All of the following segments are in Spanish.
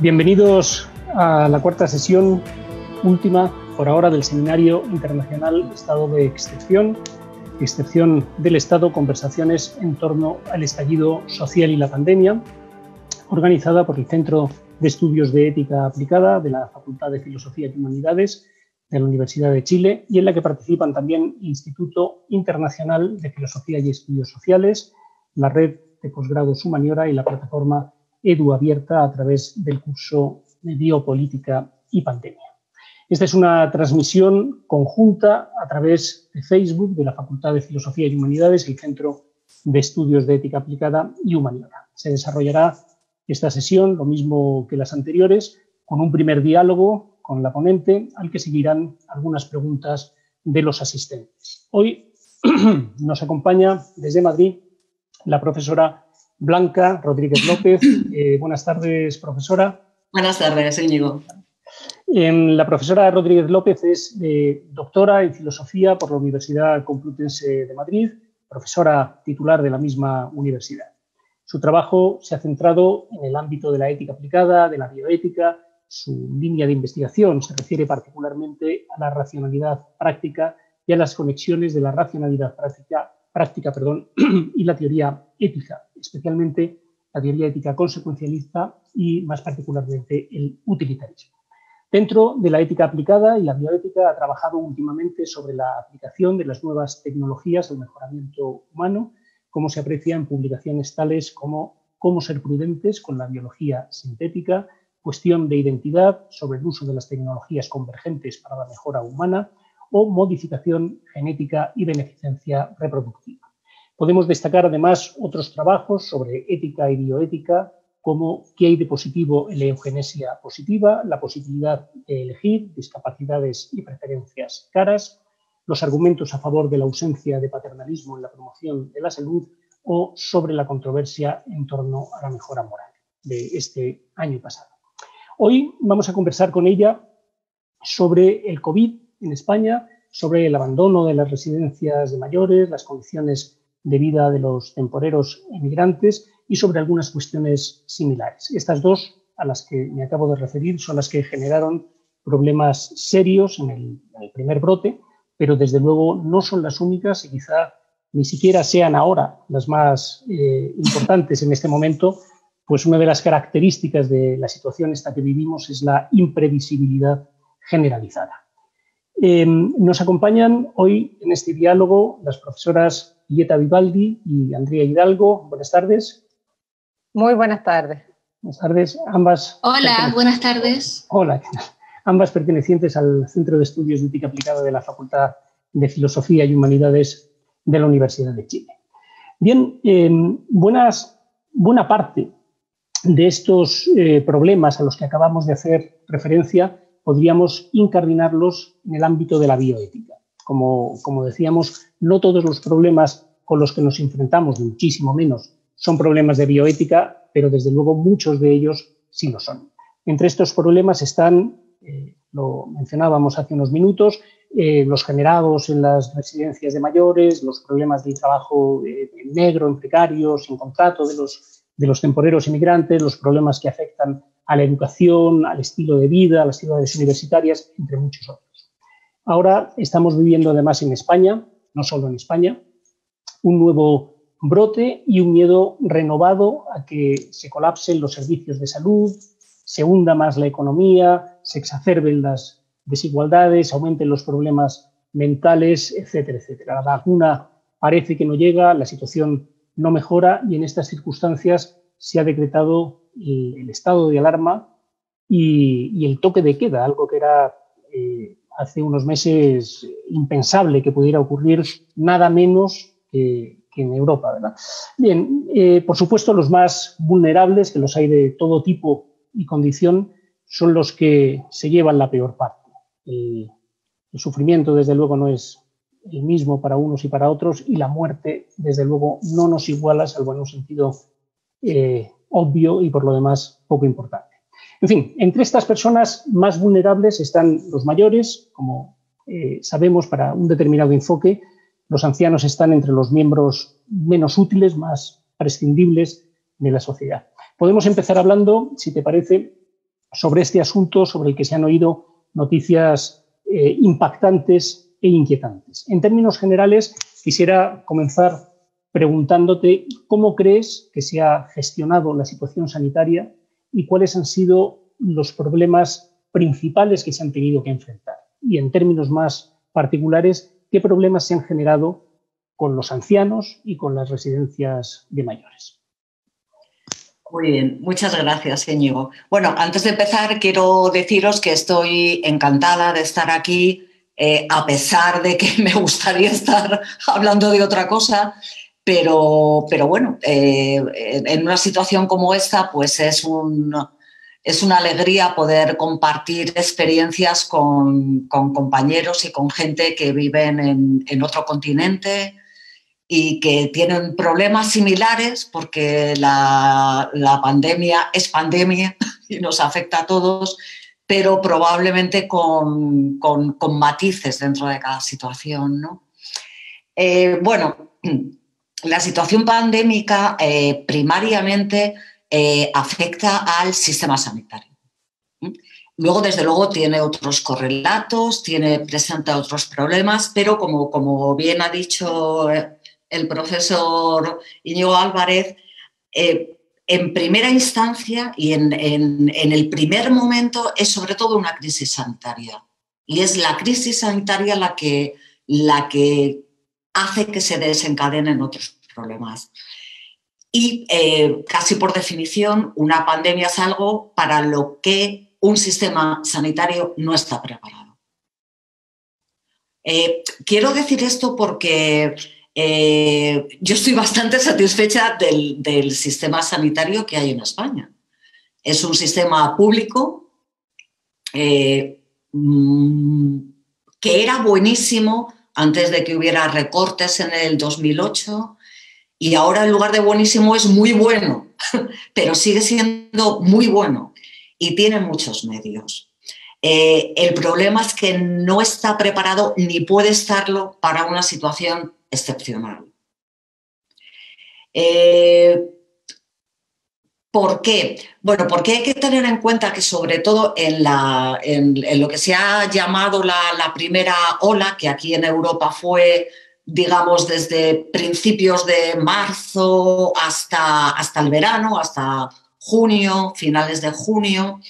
Bienvenidos a la cuarta sesión, última por ahora del Seminario Internacional Estado de Excepción, Excepción del Estado, conversaciones en torno al estallido social y la pandemia, organizada por el Centro de Estudios de Ética Aplicada de la Facultad de Filosofía y Humanidades de la Universidad de Chile y en la que participan también el Instituto Internacional de Filosofía y Estudios Sociales, la Red de Posgrados Humaniora y la plataforma EDU abierta a través del curso de Biopolítica y Pandemia. Esta es una transmisión conjunta a través de Facebook de la Facultad de Filosofía y Humanidades, el Centro de Estudios de Ética Aplicada y Humaniora. Se desarrollará esta sesión, lo mismo que las anteriores, con un primer diálogo con la ponente al que seguirán algunas preguntas de los asistentes. Hoy nos acompaña desde Madrid la profesora Blanca Rodríguez López. Buenas tardes, profesora. Buenas tardes, Íñigo. La profesora Rodríguez López es doctora en Filosofía por la Universidad Complutense de Madrid, profesora titular de la misma universidad. Su trabajo se ha centrado en el ámbito de la ética aplicada, de la bioética. Su línea de investigación se refiere particularmente a la racionalidad práctica y a las conexiones de la racionalidad práctica, y la teoría ética, especialmente la teoría ética consecuencialista y, más particularmente, el utilitarismo. Dentro de la ética aplicada y la bioética ha trabajado últimamente sobre la aplicación de las nuevas tecnologías al mejoramiento humano, como se aprecia en publicaciones tales como Cómo ser prudentes con la biología sintética, Cuestión de identidad sobre el uso de las tecnologías convergentes para la mejora humana, o modificación genética y beneficencia reproductiva. Podemos destacar además otros trabajos sobre ética y bioética como ¿Qué hay de positivo en la eugenesia positiva?, la posibilidad de elegir, discapacidades y preferencias caras, los argumentos a favor de la ausencia de paternalismo en la promoción de la salud o sobre la controversia en torno a la mejora moral de este año pasado. Hoy vamos a conversar con ella sobre el COVID en España, sobre el abandono de las residencias de mayores, las condiciones de vida de los temporeros emigrantes y sobre algunas cuestiones similares. Estas dos a las que me acabo de referir son las que generaron problemas serios en el primer brote, pero desde luego no son las únicas y quizá ni siquiera sean ahora las más importantes en este momento, pues una de las características de la situación esta que vivimos es la imprevisibilidad generalizada. Nos acompañan hoy en este diálogo las profesoras Lieta Vivaldi y Andrea Hidalgo. Buenas tardes. Muy buenas tardes. Buenas tardes. Ambas. Hola, buenas tardes. Hola. Ambas pertenecientes al Centro de Estudios de Ética Aplicada de la Facultad de Filosofía y Humanidades de la Universidad de Chile. Bien, buena parte de estos problemas a los que acabamos de hacer referencia podríamos incardinarlos en el ámbito de la bioética. Como decíamos, no todos los problemas con los que nos enfrentamos, muchísimo menos, son problemas de bioética, pero desde luego muchos de ellos sí lo son. Entre estos problemas están, lo mencionábamos hace unos minutos, los generados en las residencias de mayores, los problemas del trabajo en negro, en precario, sin contrato de los temporeros inmigrantes, los problemas que afectan a la educación, al estilo de vida, a las ciudades universitarias, entre muchos otros. Ahora estamos viviendo además en España, no solo en España, un nuevo brote y un miedo renovado a que se colapsen los servicios de salud, se hunda más la economía, se exacerben las desigualdades, aumenten los problemas mentales, etcétera, etcétera. La vacuna parece que no llega, la situación no mejora y en estas circunstancias se ha decretado el estado de alarma y el toque de queda, algo que era hace unos meses impensable que pudiera ocurrir nada menos que en Europa, ¿verdad? Bien, por supuesto los más vulnerables, que los hay de todo tipo y condición, son los que se llevan la peor parte. El sufrimiento desde luego no es el mismo para unos y para otros y la muerte desde luego no nos iguala, salvo en un sentido obvio y por lo demás poco importante. En fin, entre estas personas más vulnerables están los mayores, como sabemos para un determinado enfoque. Los ancianos están entre los miembros menos útiles, más prescindibles de la sociedad. Podemos empezar hablando, si te parece, sobre este asunto sobre el que se han oído noticias impactantes e inquietantes. En términos generales, quisiera comenzar preguntándote cómo crees que se ha gestionado la situación sanitaria y cuáles han sido los problemas principales que se han tenido que enfrentar. Y en términos más particulares, ¿qué problemas se han generado con los ancianos y con las residencias de mayores? Muy bien, muchas gracias, Íñigo. Bueno, antes de empezar, quiero deciros que estoy encantada de estar aquí, a pesar de que me gustaría estar hablando de otra cosa, pero bueno, en una situación como esta, pues es una alegría poder compartir experiencias con compañeros y con gente que viven en otro continente, y que tienen problemas similares porque la pandemia es pandemia y nos afecta a todos, pero probablemente con matices dentro de cada situación, ¿no? Bueno, la situación pandémica primariamente afecta al sistema sanitario. Luego, desde luego, tiene otros correlatos, presenta otros problemas, pero como bien ha dicho el profesor Íñigo Álvarez, en primera instancia y en el primer momento es sobre todo una crisis sanitaria. Y es la crisis sanitaria la que hace que se desencadenen otros problemas. Y casi por definición, una pandemia es algo para lo que un sistema sanitario no está preparado. Quiero decir esto porque yo estoy bastante satisfecha del sistema sanitario que hay en España. Es un sistema público que era buenísimo antes de que hubiera recortes en el 2008 y ahora, en lugar de buenísimo, es muy bueno, pero sigue siendo muy bueno y tiene muchos medios. El problema es que no está preparado ni puede estarlo para una situación excepcional. ¿Por qué? Bueno, porque hay que tener en cuenta que, sobre todo en lo que se ha llamado la primera ola, que aquí en Europa fue, digamos, desde principios de marzo hasta el verano, hasta junio, finales de junio,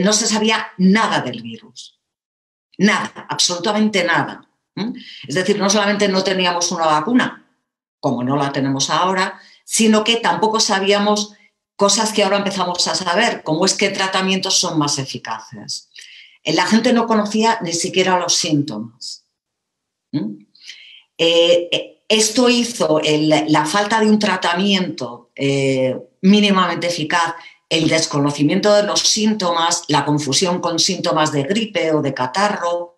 no se sabía nada del virus. Nada, absolutamente nada. Es decir, no solamente no teníamos una vacuna, como no la tenemos ahora, sino que tampoco sabíamos cosas que ahora empezamos a saber, como es qué tratamientos son más eficaces. La gente no conocía ni siquiera los síntomas. Esto hizo la falta de un tratamiento mínimamente eficaz, el desconocimiento de los síntomas, la confusión con síntomas de gripe o de catarro,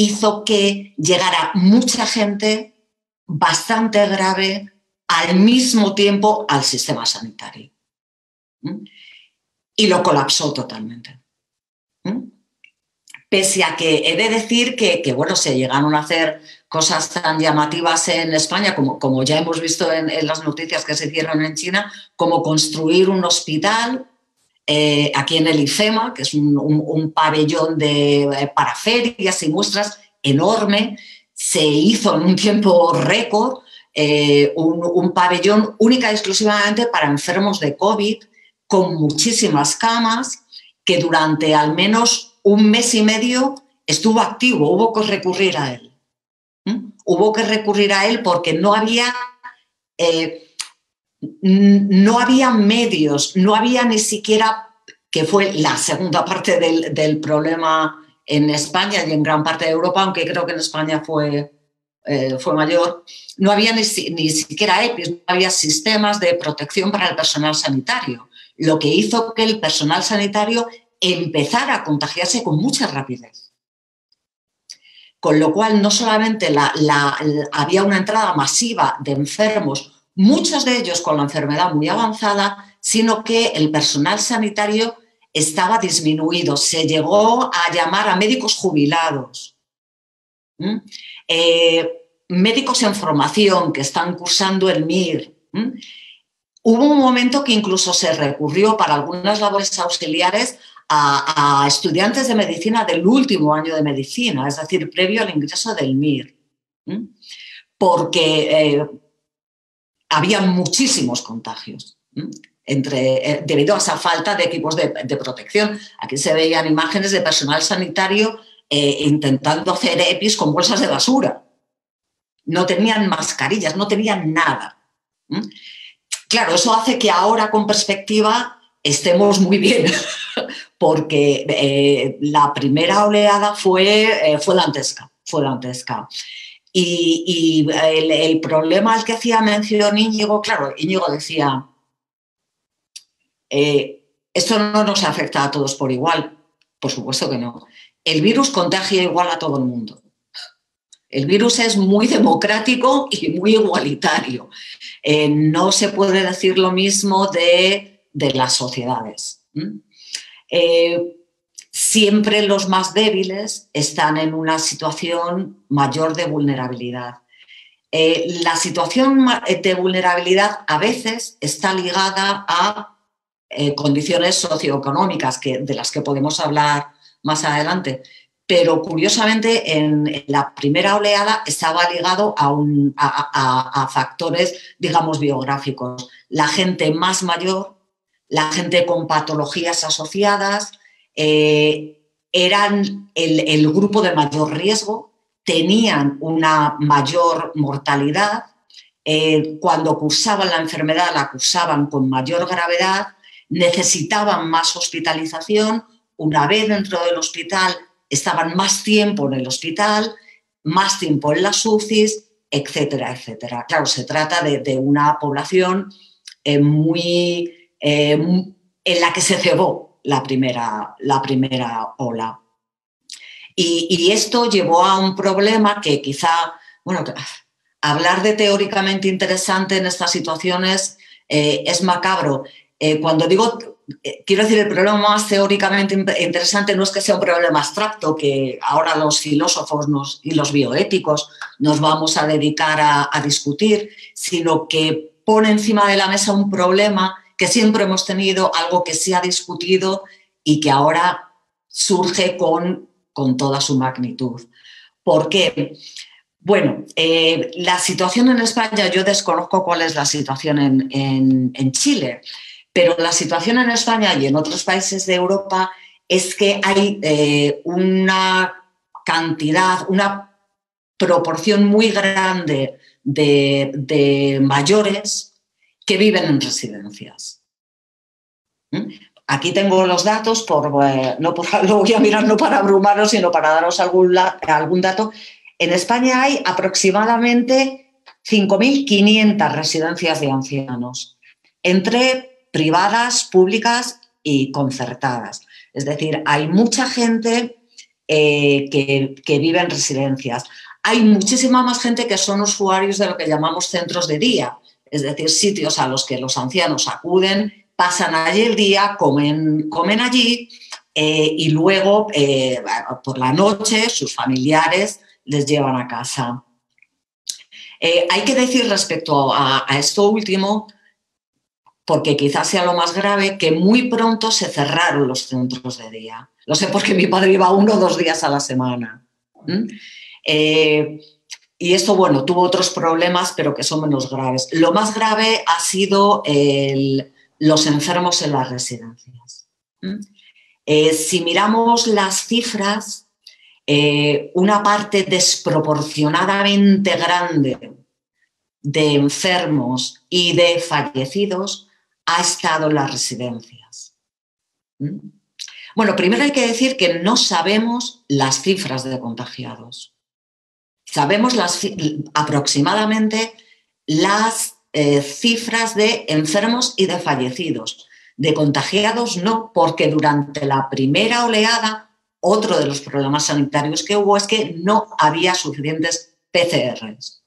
hizo que llegara mucha gente bastante grave al mismo tiempo al sistema sanitario. Y lo colapsó totalmente. Pese a que he de decir que bueno, se llegaron a hacer cosas tan llamativas en España, como ya hemos visto en las noticias que se hicieron en China, como construir un hospital aquí en el IFEMA, que es un pabellón para ferias y muestras enorme. Se hizo en un tiempo récord un pabellón única y exclusivamente para enfermos de COVID, con muchísimas camas, que durante al menos un mes y medio estuvo activo, hubo que recurrir a él. Hubo que recurrir a él porque no había medios, no había ni siquiera, que fue la segunda parte del problema en España y en gran parte de Europa, aunque creo que en España fue mayor, no había ni siquiera EPIs, no había sistemas de protección para el personal sanitario, lo que hizo que el personal sanitario empezara a contagiarse con mucha rapidez. Con lo cual, no solamente había una entrada masiva de enfermos, muchos de ellos con la enfermedad muy avanzada, sino que el personal sanitario estaba disminuido. Se llegó a llamar a médicos jubilados, médicos en formación que están cursando el MIR. Hubo un momento que incluso se recurrió para algunas labores auxiliares a estudiantes de medicina del último año de medicina, es decir, previo al ingreso del MIR, ¿m? Porque había muchísimos contagios, ¿m? Debido a esa falta de equipos de protección. Aquí se veían imágenes de personal sanitario intentando hacer EPIs con bolsas de basura. No tenían mascarillas, no tenían nada. ¿Mm? Claro, eso hace que ahora, con perspectiva, estemos muy bien, porque la primera oleada fue dantesca. Y el problema al que hacía mención Íñigo, claro, Íñigo decía... esto no nos afecta a todos por igual, por supuesto que no. El virus contagia igual a todo el mundo. El virus es muy democrático y muy igualitario. No se puede decir lo mismo de las sociedades. Siempre los más débiles están en una situación mayor de vulnerabilidad. La situación de vulnerabilidad a veces está ligada a condiciones socioeconómicas de las que podemos hablar más adelante, pero curiosamente en la primera oleada estaba ligado a factores, digamos, biográficos. La gente más mayor, la gente con patologías asociadas, eran el grupo de mayor riesgo, tenían una mayor mortalidad, cuando cursaban la enfermedad la cursaban con mayor gravedad, necesitaban más hospitalización, una vez dentro del hospital estaban más tiempo en el hospital, más tiempo en las UCIs, etcétera, etcétera. Claro, se trata de una población en la que se cebó la primera ola. Y esto llevó a un problema que quizá, bueno, hablar de teóricamente interesante en estas situaciones es macabro. Cuando digo, quiero decir, el problema más teóricamente interesante no es que sea un problema abstracto, que ahora los filósofos y los bioéticos nos vamos a dedicar a discutir, sino que pone encima de la mesa un problema que siempre hemos tenido, algo que se ha discutido y que ahora surge con toda su magnitud. ¿Por qué? Bueno, la situación en España, yo desconozco cuál es la situación en Chile, pero la situación en España y en otros países de Europa es que hay una cantidad, una proporción muy grande de mayores que viven en residencias. ¿Mm? Aquí tengo los datos, lo voy a mirar no para abrumaros, sino para daros algún dato. En España hay aproximadamente 5.500 residencias de ancianos, entre privadas, públicas y concertadas. Es decir, hay mucha gente que vive en residencias. Hay muchísima más gente que son usuarios de lo que llamamos centros de día, es decir, sitios a los que los ancianos acuden, pasan allí el día, comen allí y luego por la noche sus familiares les llevan a casa. Hay que decir respecto a esto último, porque quizás sea lo más grave, que muy pronto se cerraron los centros de día. Lo sé porque mi padre iba 1 o 2 días a la semana. Y esto, bueno, tuvo otros problemas, pero que son menos graves. Lo más grave ha sido los enfermos en las residencias. Si miramos las cifras, una parte desproporcionadamente grande de enfermos y de fallecidos ha estado en las residencias. Bueno, primero hay que decir que no sabemos las cifras de contagiados. Sabemos aproximadamente las cifras de enfermos y de fallecidos. De contagiados no, porque durante la primera oleada, otro de los problemas sanitarios que hubo es que no había suficientes PCRs,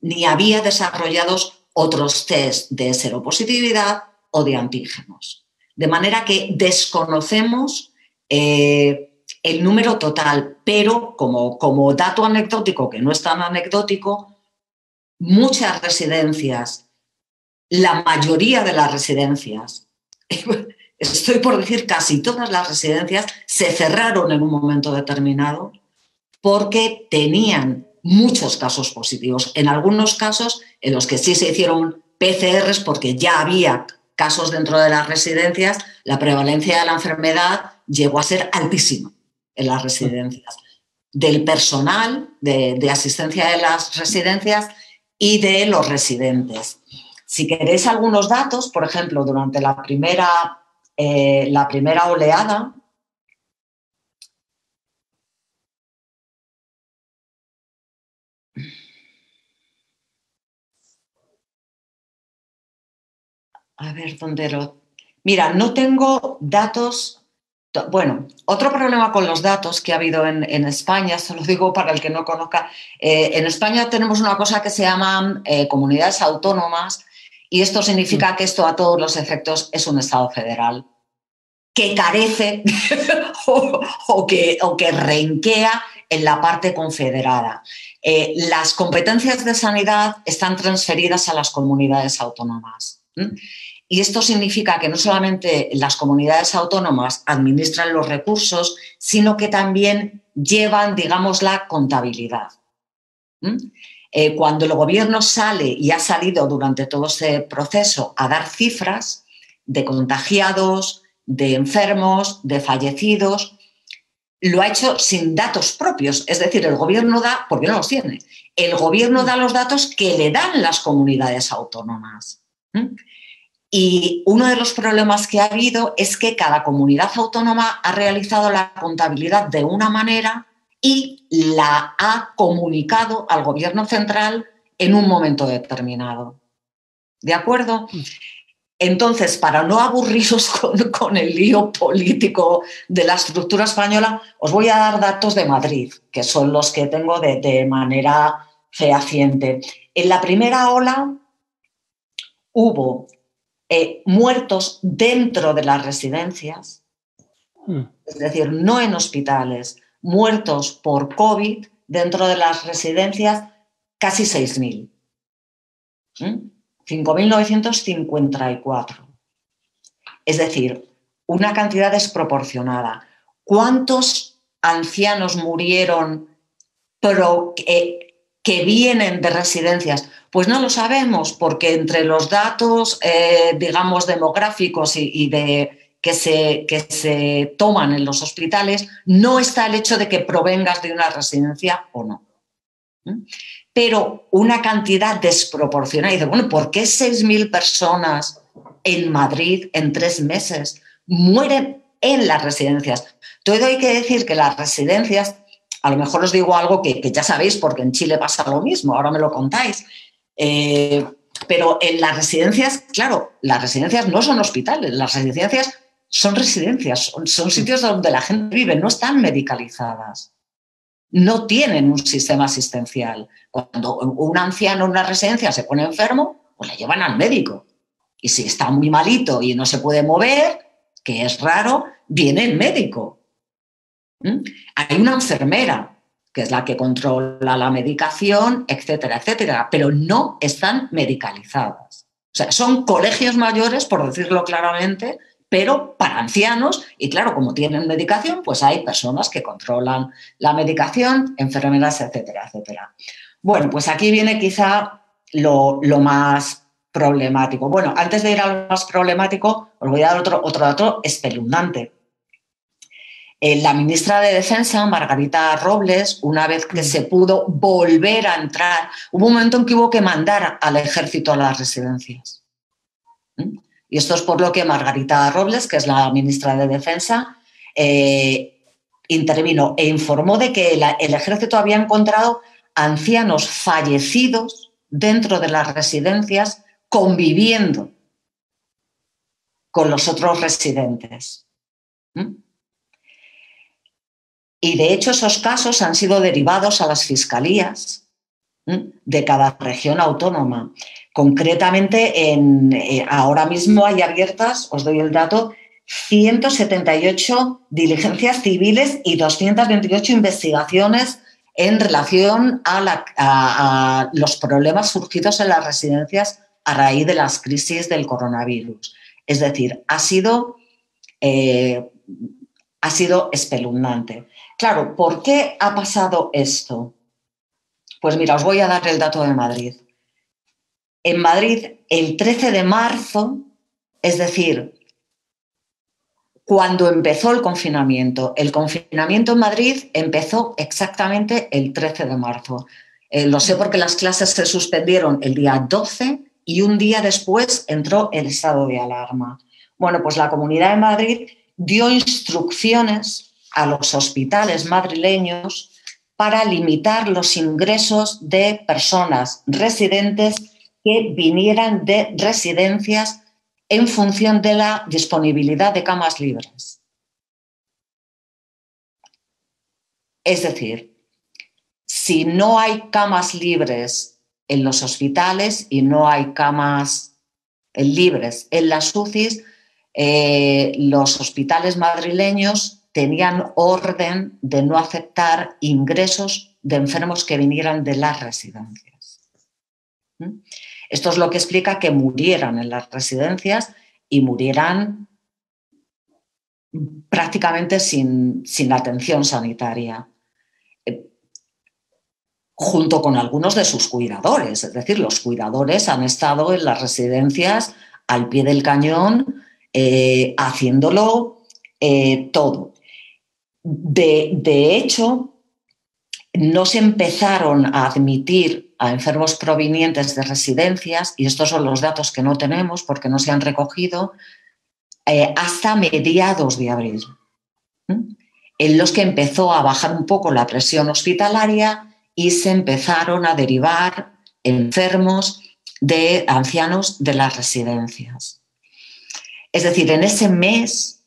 ni había desarrollados otros test de seropositividad o de antígenos. De manera que desconocemos el número total, pero como dato anecdótico, que no es tan anecdótico, muchas residencias, la mayoría de las residencias, estoy por decir casi todas las residencias se cerraron en un momento determinado porque tenían muchos casos positivos. En algunos casos en los que sí se hicieron PCRs porque ya había casos dentro de las residencias, la prevalencia de la enfermedad llegó a ser altísima en las residencias. Del personal de asistencia de las residencias y de los residentes. Si queréis algunos datos, por ejemplo, durante la primera oleada, a ver dónde lo... Mira, no tengo datos... Bueno, otro problema con los datos que ha habido en España, se lo digo para el que no conozca, en España tenemos una cosa que se llaman comunidades autónomas y esto significa que esto a todos los efectos es un Estado federal que carece o que renquea en la parte confederada. Las competencias de sanidad están transferidas a las comunidades autónomas. Y esto significa que no solamente las comunidades autónomas administran los recursos, sino que también llevan, digamos, la contabilidad. Cuando el gobierno sale y ha salido durante todo este proceso a dar cifras de contagiados, de enfermos, de fallecidos, lo ha hecho sin datos propios. Es decir, el gobierno da, porque no los tiene, el gobierno da los datos que le dan las comunidades autónomas. Y uno de los problemas que ha habido es que cada comunidad autónoma ha realizado la contabilidad de una manera y la ha comunicado al gobierno central en un momento determinado. ¿De acuerdo? Entonces, para no aburriros con el lío político de la estructura española, os voy a dar datos de Madrid, que son los que tengo de manera fehaciente. En la primera ola hubo... muertos dentro de las residencias, es decir, no en hospitales, muertos por COVID dentro de las residencias, casi 6.000. 5.954. Es decir, una cantidad desproporcionada. ¿Cuántos ancianos murieron que vienen de residencias? Pues no lo sabemos, porque entre los datos, digamos, demográficos que se toman en los hospitales, no está el hecho de que provengas de una residencia o no. Pero una cantidad desproporcionada. Y dice, bueno, ¿por qué 6.000 personas en Madrid en 3 meses mueren en las residencias? Todo hay que decir que las residencias, a lo mejor os digo algo que ya sabéis, porque en Chile pasa lo mismo, ahora me lo contáis. Pero en las residencias, claro, las residencias no son hospitales, las residencias, son sitios donde la gente vive, no están medicalizadas, no tienen un sistema asistencial. Cuando un anciano en una residencia se pone enfermo, pues le llevan al médico. Y si está muy malito y no se puede mover, que es raro, viene el médico. Hay una enfermera, que es la que controla la medicación, etcétera, etcétera, pero no están medicalizadas. O sea, son colegios mayores, por decirlo claramente, pero para ancianos, y claro, como tienen medicación, pues hay personas que controlan la medicación, enfermeras, etcétera, etcétera. Bueno, pues aquí viene quizá lo más problemático. Bueno, antes de ir a lo más problemático, os voy a dar otro dato espeluznante. La ministra de Defensa, Margarita Robles, una vez que se pudo volver a entrar, hubo un momento en que hubo que mandar al ejército a las residencias. Y esto es por lo que Margarita Robles, que es la ministra de Defensa, intervino e informó de que el ejército había encontrado ancianos fallecidos dentro de las residencias conviviendo con los otros residentes. Y de hecho esos casos han sido derivados a las fiscalías de cada región autónoma. Concretamente, ahora mismo hay abiertas, os doy el dato, 178 diligencias civiles y 228 investigaciones en relación a los problemas surgidos en las residencias a raíz de las crisis del coronavirus. Es decir, ha sido ha sido espeluznante. Claro, ¿por qué ha pasado esto? Pues mira, os voy a dar el dato de Madrid. En Madrid, el 13 de marzo, es decir, cuando empezó el confinamiento en Madrid empezó exactamente el 13 de marzo. Lo sé porque las clases se suspendieron el día 12 y un día después entró el estado de alarma. Bueno, pues la Comunidad de Madrid dio instrucciones a los hospitales madrileños para limitar los ingresos de personas residentes que vinieran de residencias en función de la disponibilidad de camas libres. Es decir, si no hay camas libres en los hospitales y no hay camas libres en las UCIs, los hospitales madrileños tenían orden de no aceptar ingresos de enfermos que vinieran de las residencias. ¿Mm? Esto es lo que explica que murieran en las residencias y murieran prácticamente sin atención sanitaria, junto con algunos de sus cuidadores. Es decir, los cuidadores han estado en las residencias al pie del cañón, haciéndolo todo. De hecho, no se empezaron a admitir a enfermos provenientes de residencias, y estos son los datos que no tenemos porque no se han recogido, hasta mediados de abril, en los que empezó a bajar un poco la presión hospitalaria y se empezaron a derivar enfermos de ancianos de las residencias. Es decir, en ese mes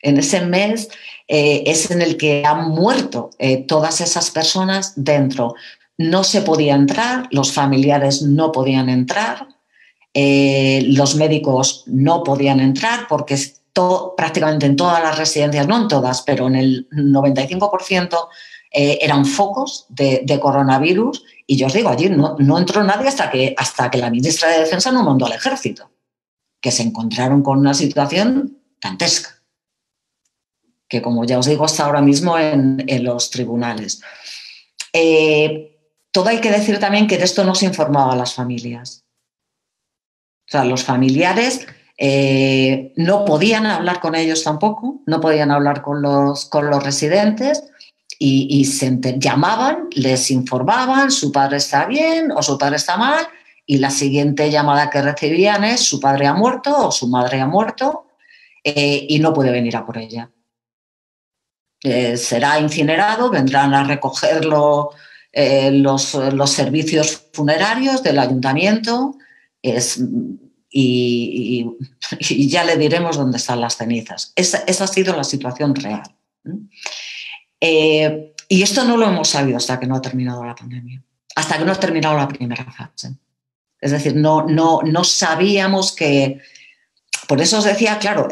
es en el que han muerto todas esas personas dentro. No se podía entrar, los familiares no podían entrar, los médicos no podían entrar porque prácticamente en todas las residencias, no en todas, pero en el 95% eran focos de coronavirus, y yo os digo, allí no entró nadie hasta que la ministra de Defensa no mandó al ejército, que se encontraron con una situación dantesca, que, como ya os digo, está ahora mismo en los tribunales. Todo hay que decir también que de esto no se informaba a las familias. O sea, los familiares no podían hablar con ellos tampoco, no podían hablar con los residentes, y se llamaban, les informaban, su padre está bien o su padre está mal, y la siguiente llamada que recibían es su padre ha muerto o su madre ha muerto y no puede venir a por ella. Será incinerado, vendrán a recogerlo los servicios funerarios del ayuntamiento y ya le diremos dónde están las cenizas. Esa ha sido la situación real. Y esto no lo hemos sabido hasta que no ha terminado la pandemia, hasta que no ha terminado la primera fase. Es decir, no sabíamos que... Por eso os decía, claro...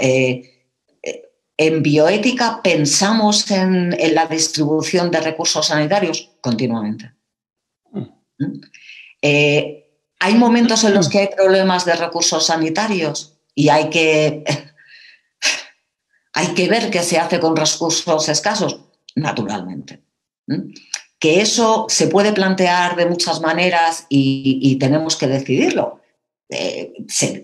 En bioética pensamos en la distribución de recursos sanitarios continuamente. Hay momentos en los que hay problemas de recursos sanitarios y hay que ver qué se hace con recursos escasos, naturalmente. Que eso se puede plantear de muchas maneras y tenemos que decidirlo.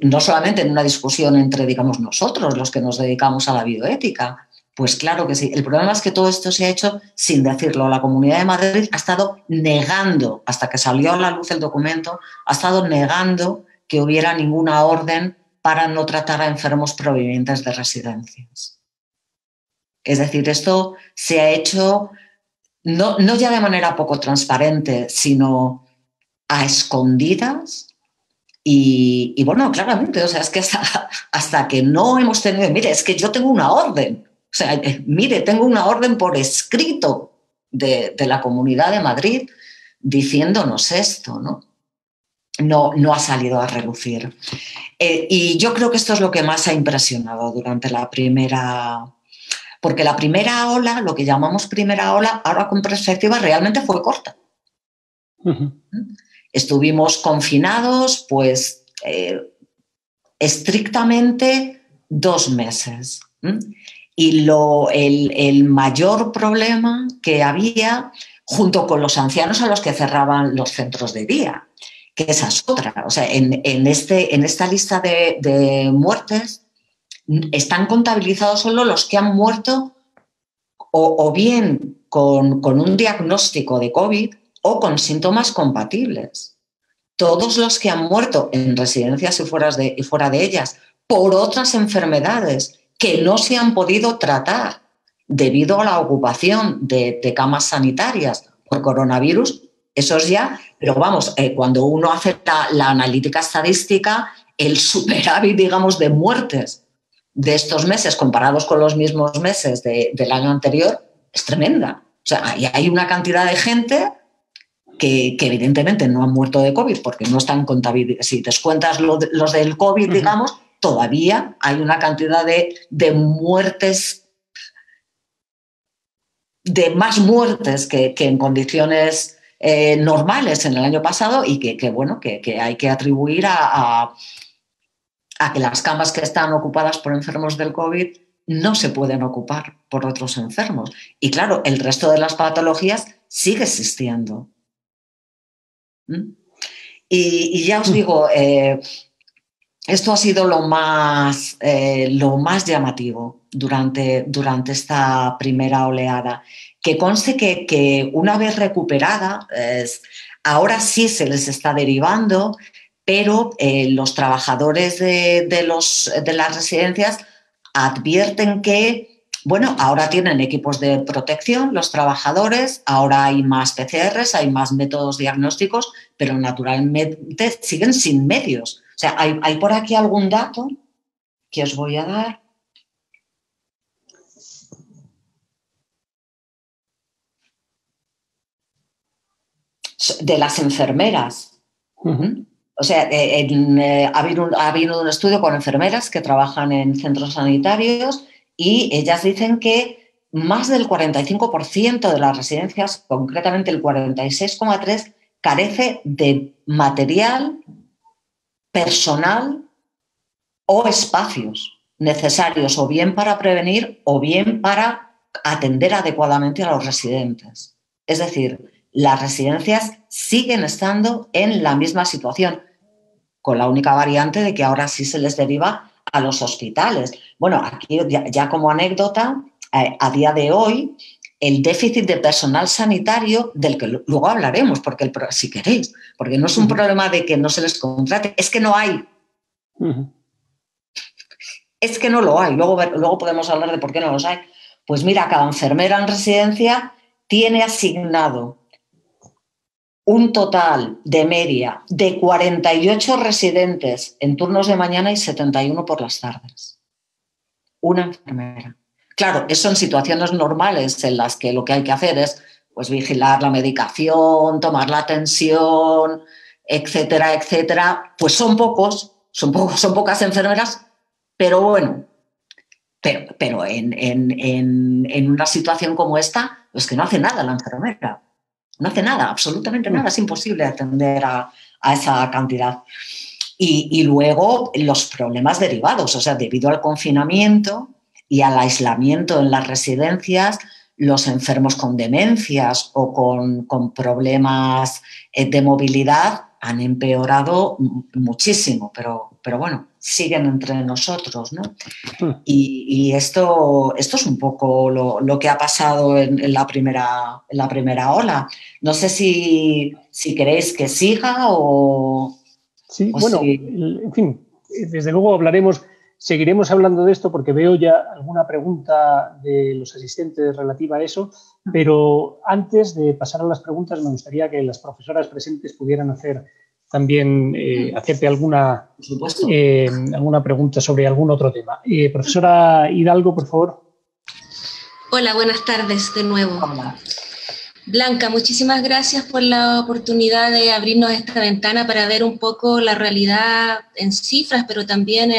No solamente en una discusión entre, digamos, nosotros, los que nos dedicamos a la bioética. Pues claro que sí. El problema es que todo esto se ha hecho sin decirlo. La Comunidad de Madrid ha estado negando, hasta que salió a la luz el documento, ha estado negando que hubiera ninguna orden para no tratar a enfermos provenientes de residencias. Es decir, esto se ha hecho no ya de manera poco transparente, sino a escondidas. Y bueno, claramente, o sea, es que hasta que no hemos tenido... Mire, es que yo tengo una orden. O sea, mire, tengo una orden por escrito de la Comunidad de Madrid diciéndonos esto, ¿no? No ha salido a relucir. Y yo creo que esto es lo que más ha impresionado durante la primera... Porque la primera ola, lo que llamamos primera ola, ahora con perspectiva, realmente fue corta. Uh-huh. Estuvimos confinados, pues, estrictamente 2 meses. Y el mayor problema que había, junto con los ancianos a los que cerraban los centros de día, que esa es otra. O sea, en esta lista de muertes están contabilizados solo los que han muerto o bien con un diagnóstico de COVID o con síntomas compatibles. Todos los que han muerto en residencias y fuera de ellas por otras enfermedades que no se han podido tratar debido a la ocupación de camas sanitarias por coronavirus, esos ya, pero vamos, cuando uno hace la analítica estadística, el superávit, digamos, de muertes de estos meses comparados con los mismos meses del año anterior es tremenda. O sea, hay una cantidad de gente que evidentemente no han muerto de COVID porque no están contabilizados. Si descuentas los del COVID, digamos, todavía hay una cantidad de muertes, de más muertes que en condiciones normales en el año pasado y que hay que atribuir a que las camas que están ocupadas por enfermos del COVID no se pueden ocupar por otros enfermos. Y claro, el resto de las patologías sigue existiendo. Y ya os digo, esto ha sido lo más llamativo durante esta primera oleada. Que conste que una vez recuperada, ahora sí se les está derivando, pero los trabajadores de las residencias advierten que, bueno, ahora tienen equipos de protección los trabajadores, ahora hay más PCRs, hay más métodos diagnósticos, pero naturalmente siguen sin medios. O sea, hay por aquí algún dato que os voy a dar. De las enfermeras. O sea, ha habido un estudio con enfermeras que trabajan en centros sanitarios y ellas dicen que más del 45% de las residencias, concretamente el 46,3%, carece de material, personal o espacios necesarios o bien para prevenir o bien para atender adecuadamente a los residentes. Es decir, las residencias siguen estando en la misma situación, con la única variante de que ahora sí se les deriva a los hospitales. Bueno, aquí ya como anécdota, a día de hoy, el déficit de personal sanitario, del que luego hablaremos, porque si queréis, porque no es un problema de que no se les contrate, es que no hay. Es que no lo hay. Luego podemos hablar de por qué no los hay. Pues mira, cada enfermera en residencia tiene asignado un total de media de 48 residentes en turnos de mañana y 71 por las tardes. Una enfermera. Claro, eso en situaciones normales en las que lo que hay que hacer es pues, vigilar la medicación, tomar la tensión, etcétera, etcétera. Pues son pocas enfermeras, pero bueno, pero en una situación como esta, pues que no hace nada la enfermera. No hace nada, absolutamente nada, es imposible atender a esa cantidad. Y luego los problemas derivados, o sea, debido al confinamiento y al aislamiento en las residencias, los enfermos con demencias o con problemas de movilidad han empeorado muchísimo, pero bueno, siguen entre nosotros, ¿no? Y esto es un poco lo que ha pasado en la primera ola. No sé si queréis que siga o... Sí, o bueno, en fin, desde luego hablaremos, seguiremos hablando de esto porque veo ya alguna pregunta de los asistentes relativa a eso, pero antes de pasar a las preguntas me gustaría que las profesoras presentes pudieran hacer también hacerte alguna pregunta sobre algún otro tema. Profesora Hidalgo, por favor. Hola, buenas tardes de nuevo. Hola. Blanca, muchísimas gracias por la oportunidad de abrirnos esta ventana para ver un poco la realidad en cifras, pero también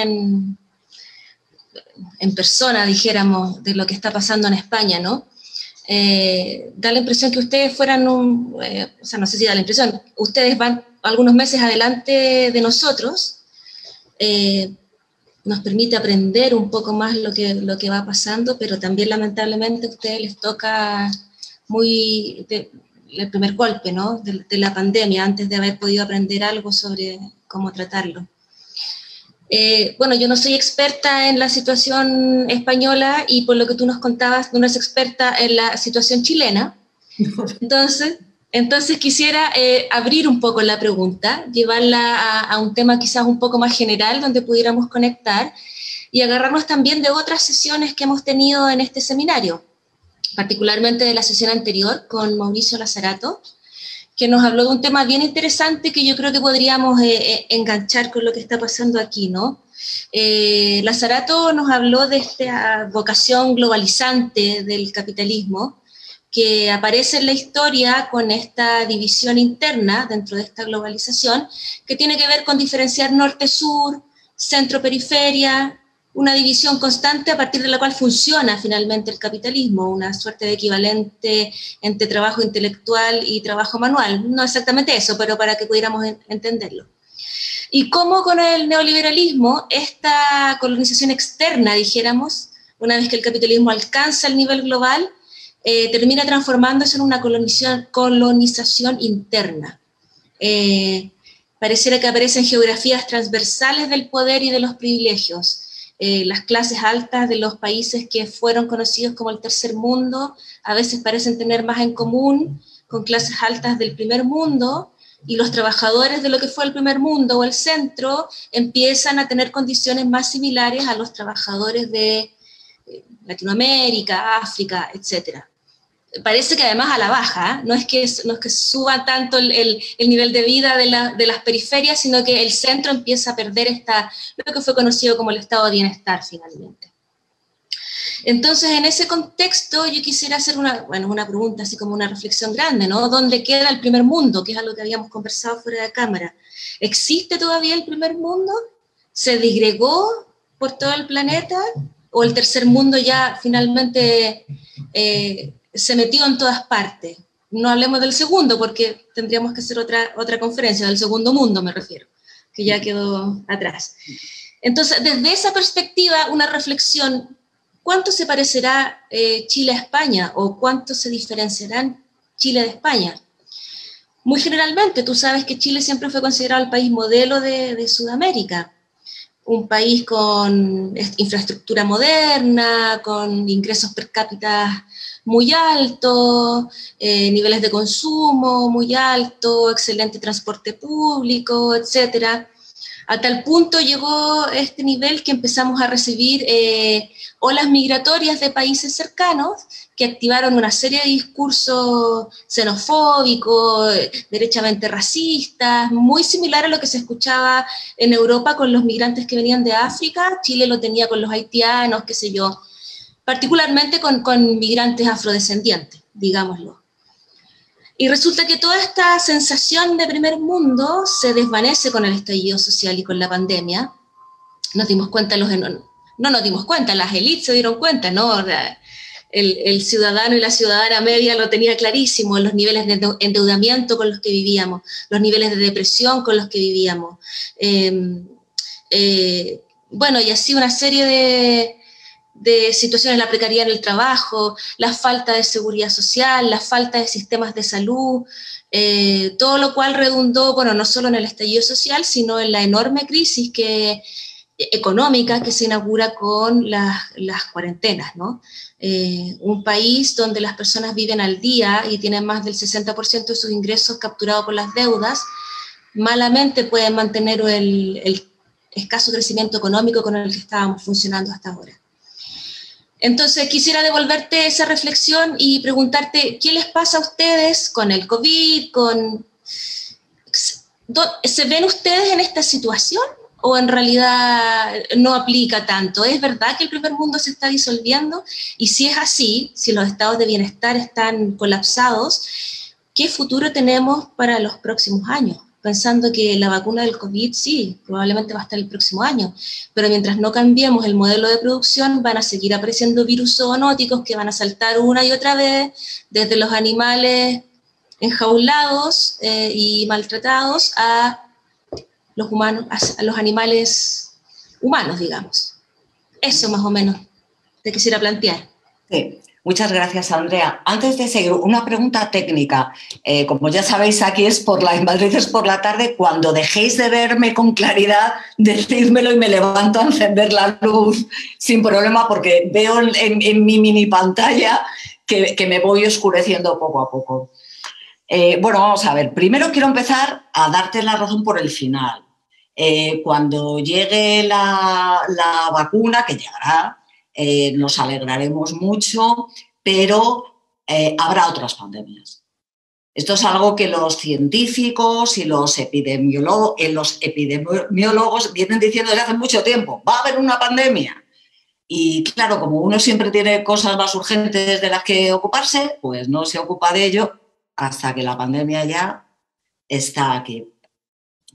en persona, dijéramos, de lo que está pasando en España, ¿no? Da la impresión que ustedes fueran o sea, no sé si da la impresión, ustedes van algunos meses adelante de nosotros, nos permite aprender un poco más lo que va pasando, pero también lamentablemente a ustedes les toca muy el primer golpe, ¿no?, de la pandemia, antes de haber podido aprender algo sobre cómo tratarlo. Bueno, yo no soy experta en la situación española y por lo que tú nos contabas, tú no eres experta en la situación chilena. Entonces quisiera abrir un poco la pregunta, llevarla a un tema quizás un poco más general donde pudiéramos conectar y agarrarnos también de otras sesiones que hemos tenido en este seminario, particularmente de la sesión anterior con Mauricio Lazarato, que nos habló de un tema bien interesante que yo creo que podríamos enganchar con lo que está pasando aquí, ¿no? Lazarato nos habló de esta vocación globalizante del capitalismo, que aparece en la historia con esta división interna dentro de esta globalización, que tiene que ver con diferenciar norte-sur, centro-periferia, una división constante a partir de la cual funciona finalmente el capitalismo, una suerte de equivalente entre trabajo intelectual y trabajo manual. No exactamente eso, pero para que pudiéramos entenderlo. Y cómo con el neoliberalismo, esta colonización externa, dijéramos, una vez que el capitalismo alcanza el nivel global, termina transformándose en una colonización interna. Pareciera que aparecen geografías transversales del poder y de los privilegios. Las clases altas de los países que fueron conocidos como el tercer mundo, a veces parecen tener más en común con clases altas del primer mundo, y los trabajadores de lo que fue el primer mundo o el centro empiezan a tener condiciones más similares a los trabajadores de Latinoamérica, África, etcétera. Parece que además a la baja, ¿eh? No es que suba tanto el nivel de vida de las periferias, sino que el centro empieza a perder lo que fue conocido como el estado de bienestar finalmente. Entonces, en ese contexto yo quisiera hacer una pregunta, así como una reflexión grande, ¿no? ¿Dónde queda el primer mundo? Que es algo que habíamos conversado fuera de cámara. ¿Existe todavía el primer mundo? ¿Se disgregó por todo el planeta? ¿O el tercer mundo ya finalmente se metió en todas partes? No hablemos del segundo, porque tendríamos que hacer otra conferencia, del segundo mundo me refiero, que ya quedó atrás. Entonces, desde esa perspectiva, una reflexión, ¿cuánto se parecerá Chile a España? ¿O cuánto se diferenciarán Chile de España? Muy generalmente, tú sabes que Chile siempre fue considerado el país modelo de Sudamérica, un país con infraestructura moderna, con ingresos per cápita muy altos, niveles de consumo muy altos, excelente transporte público, etc. A tal punto llegó este nivel que empezamos a recibir olas migratorias de países cercanos que activaron una serie de discursos xenofóbicos, derechamente racistas, muy similar a lo que se escuchaba en Europa con los migrantes que venían de África. Chile lo tenía con los haitianos, qué sé yo, particularmente con migrantes afrodescendientes, digámoslo. Y resulta que toda esta sensación de primer mundo se desvanece con el estallido social y con la pandemia. Nos dimos cuenta, no nos dimos cuenta, las élites se dieron cuenta, ¿no? El ciudadano y la ciudadana media lo tenía clarísimo, los niveles de endeudamiento con los que vivíamos, los niveles de depresión con los que vivíamos. Bueno, y así una serie de situaciones, la precariedad en el trabajo, la falta de seguridad social, la falta de sistemas de salud, todo lo cual redundó, bueno, no solo en el estallido social, sino en la enorme crisis económica que se inaugura con las cuarentenas, ¿no? Un país donde las personas viven al día y tienen más del 60% de sus ingresos capturados por las deudas, malamente pueden mantener el escaso crecimiento económico con el que estábamos funcionando hasta ahora. Entonces quisiera devolverte esa reflexión y preguntarte, ¿qué les pasa a ustedes con el COVID? ¿Se ven ustedes en esta situación o en realidad no aplica tanto? ¿Es verdad que el primer mundo se está disolviendo? Y si es así, si los estados de bienestar están colapsados, ¿qué futuro tenemos para los próximos años? Pensando que la vacuna del COVID, sí, probablemente va a estar el próximo año, pero mientras no cambiemos el modelo de producción, van a seguir apareciendo virus zoonóticos que van a saltar una y otra vez, desde los animales enjaulados y maltratados a los humanos, a los animales humanos, digamos. Eso más o menos te quisiera plantear. Sí. Muchas gracias, Andrea. Antes de seguir, una pregunta técnica. Como ya sabéis, aquí es en Madrid es por la tarde. Cuando dejéis de verme con claridad, decídmelo y me levanto a encender la luz sin problema, porque veo en mi mini pantalla que me voy oscureciendo poco a poco. Bueno, vamos a ver. Primero quiero empezar a darte la razón por el final. Cuando llegue la vacuna, que llegará, nos alegraremos mucho, pero habrá otras pandemias. Esto es algo que los científicos y los epidemiólogos vienen diciendo desde hace mucho tiempo. Va a haber una pandemia. Y claro, como uno siempre tiene cosas más urgentes de las que ocuparse, pues no se ocupa de ello hasta que la pandemia ya está aquí.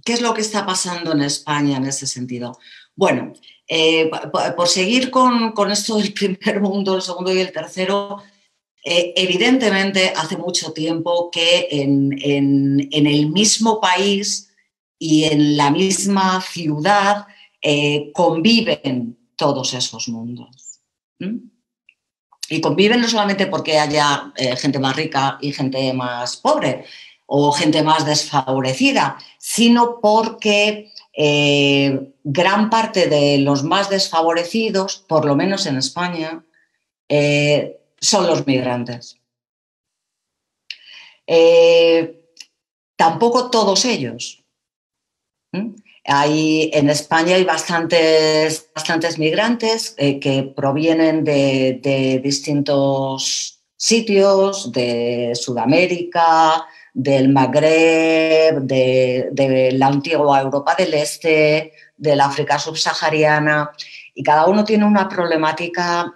¿Qué es lo que está pasando en España en ese sentido? Bueno, por seguir con esto del primer mundo, el segundo y el tercero, evidentemente hace mucho tiempo que en el mismo país y en la misma ciudad conviven todos esos mundos. Y conviven no solamente porque haya gente más rica y gente más pobre, o gente más desfavorecida, sino porque gran parte de los más desfavorecidos, por lo menos en España, son los migrantes. Tampoco todos ellos. En España hay bastantes migrantes que provienen de distintos sitios, de Sudamérica, del Magreb, de la antigua Europa del Este, del África subsahariana, y cada uno tiene una problemática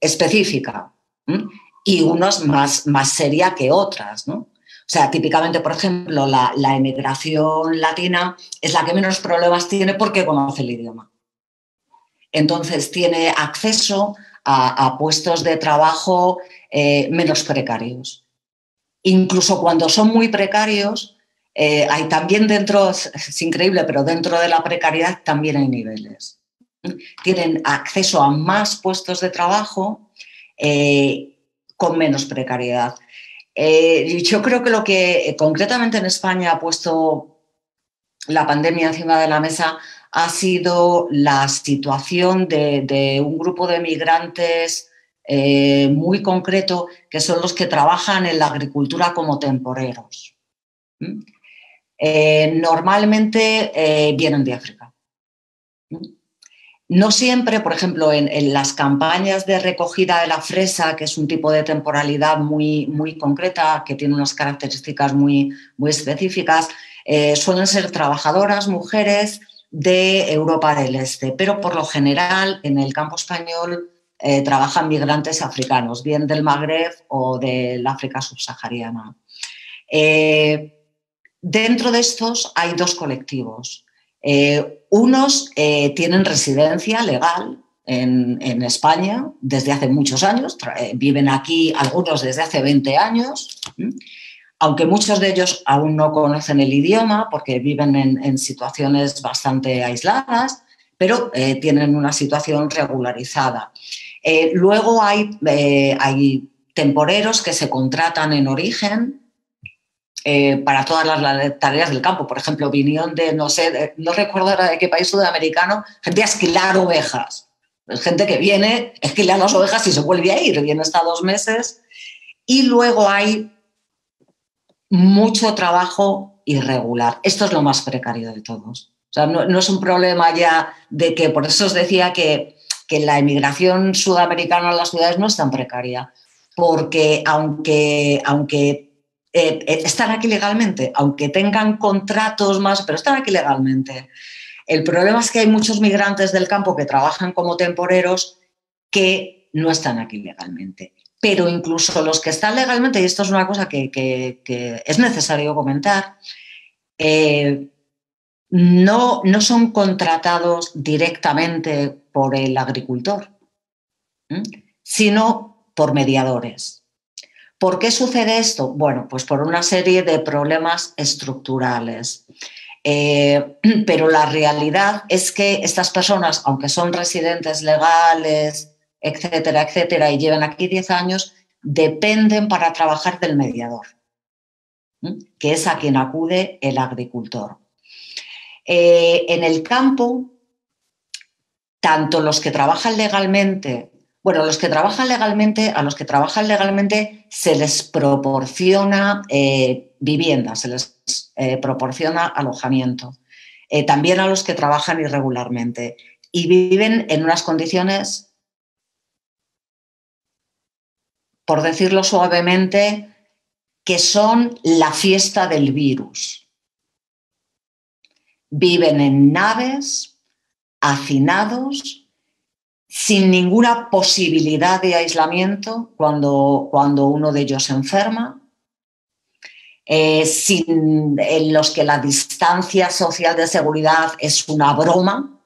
específica, ¿m? Y unas más seria que otras, ¿no? O sea, típicamente, por ejemplo, la emigración latina es la que menos problemas tiene porque conoce el idioma. Entonces tiene acceso a puestos de trabajo menos precarios. Incluso cuando son muy precarios, hay también dentro, es increíble, pero dentro de la precariedad también hay niveles. Tienen acceso a más puestos de trabajo con menos precariedad. Yo creo que lo que concretamente en España ha puesto la pandemia encima de la mesa ha sido la situación de un grupo de migrantes muy concreto, que son los que trabajan en la agricultura como temporeros. Normalmente vienen de África. No siempre, por ejemplo, en las campañas de recogida de la fresa, que es un tipo de temporalidad muy concreta, que tiene unas características muy específicas, suelen ser trabajadoras, mujeres de Europa del Este, pero por lo general en el campo español trabajan migrantes africanos, bien del Magreb o del África subsahariana. Dentro de estos hay dos colectivos. Unos tienen residencia legal en España desde hace muchos años, viven aquí algunos desde hace 20 años, aunque muchos de ellos aún no conocen el idioma porque viven en situaciones bastante aisladas, pero tienen una situación regularizada. Luego hay temporeros que se contratan en origen para todas las tareas del campo. Por ejemplo, vinieron de, no recuerdo de qué país sudamericano, gente a esquilar ovejas. Es gente que viene, esquila las ovejas y se vuelve a ir, viene hasta 2 meses. Y luego hay mucho trabajo irregular. Esto es lo más precario de todos. O sea, no es un problema ya de que, por eso os decía que la emigración sudamericana a las ciudades no es tan precaria, porque aunque están aquí legalmente, aunque tengan contratos más, pero están aquí legalmente. El problema es que hay muchos migrantes del campo que trabajan como temporeros que no están aquí legalmente. Pero incluso los que están legalmente, y esto es una cosa que es necesario comentar, no son contratados directamente por el agricultor, sino por mediadores. ¿Por qué sucede esto? Bueno, pues por una serie de problemas estructurales. Pero la realidad es que estas personas, aunque son residentes legales, etcétera, etcétera, y llevan aquí 10 años, dependen para trabajar del mediador, que es a quien acude el agricultor. En el campo, tanto los que trabajan legalmente, a los que trabajan legalmente se les proporciona vivienda, se les proporciona alojamiento. También a los que trabajan irregularmente y viven en unas condiciones, por decirlo suavemente, que son la fiesta del virus. Viven en naves, hacinados, sin ninguna posibilidad de aislamiento cuando uno de ellos se enferma, en los que la distancia social de seguridad es una broma,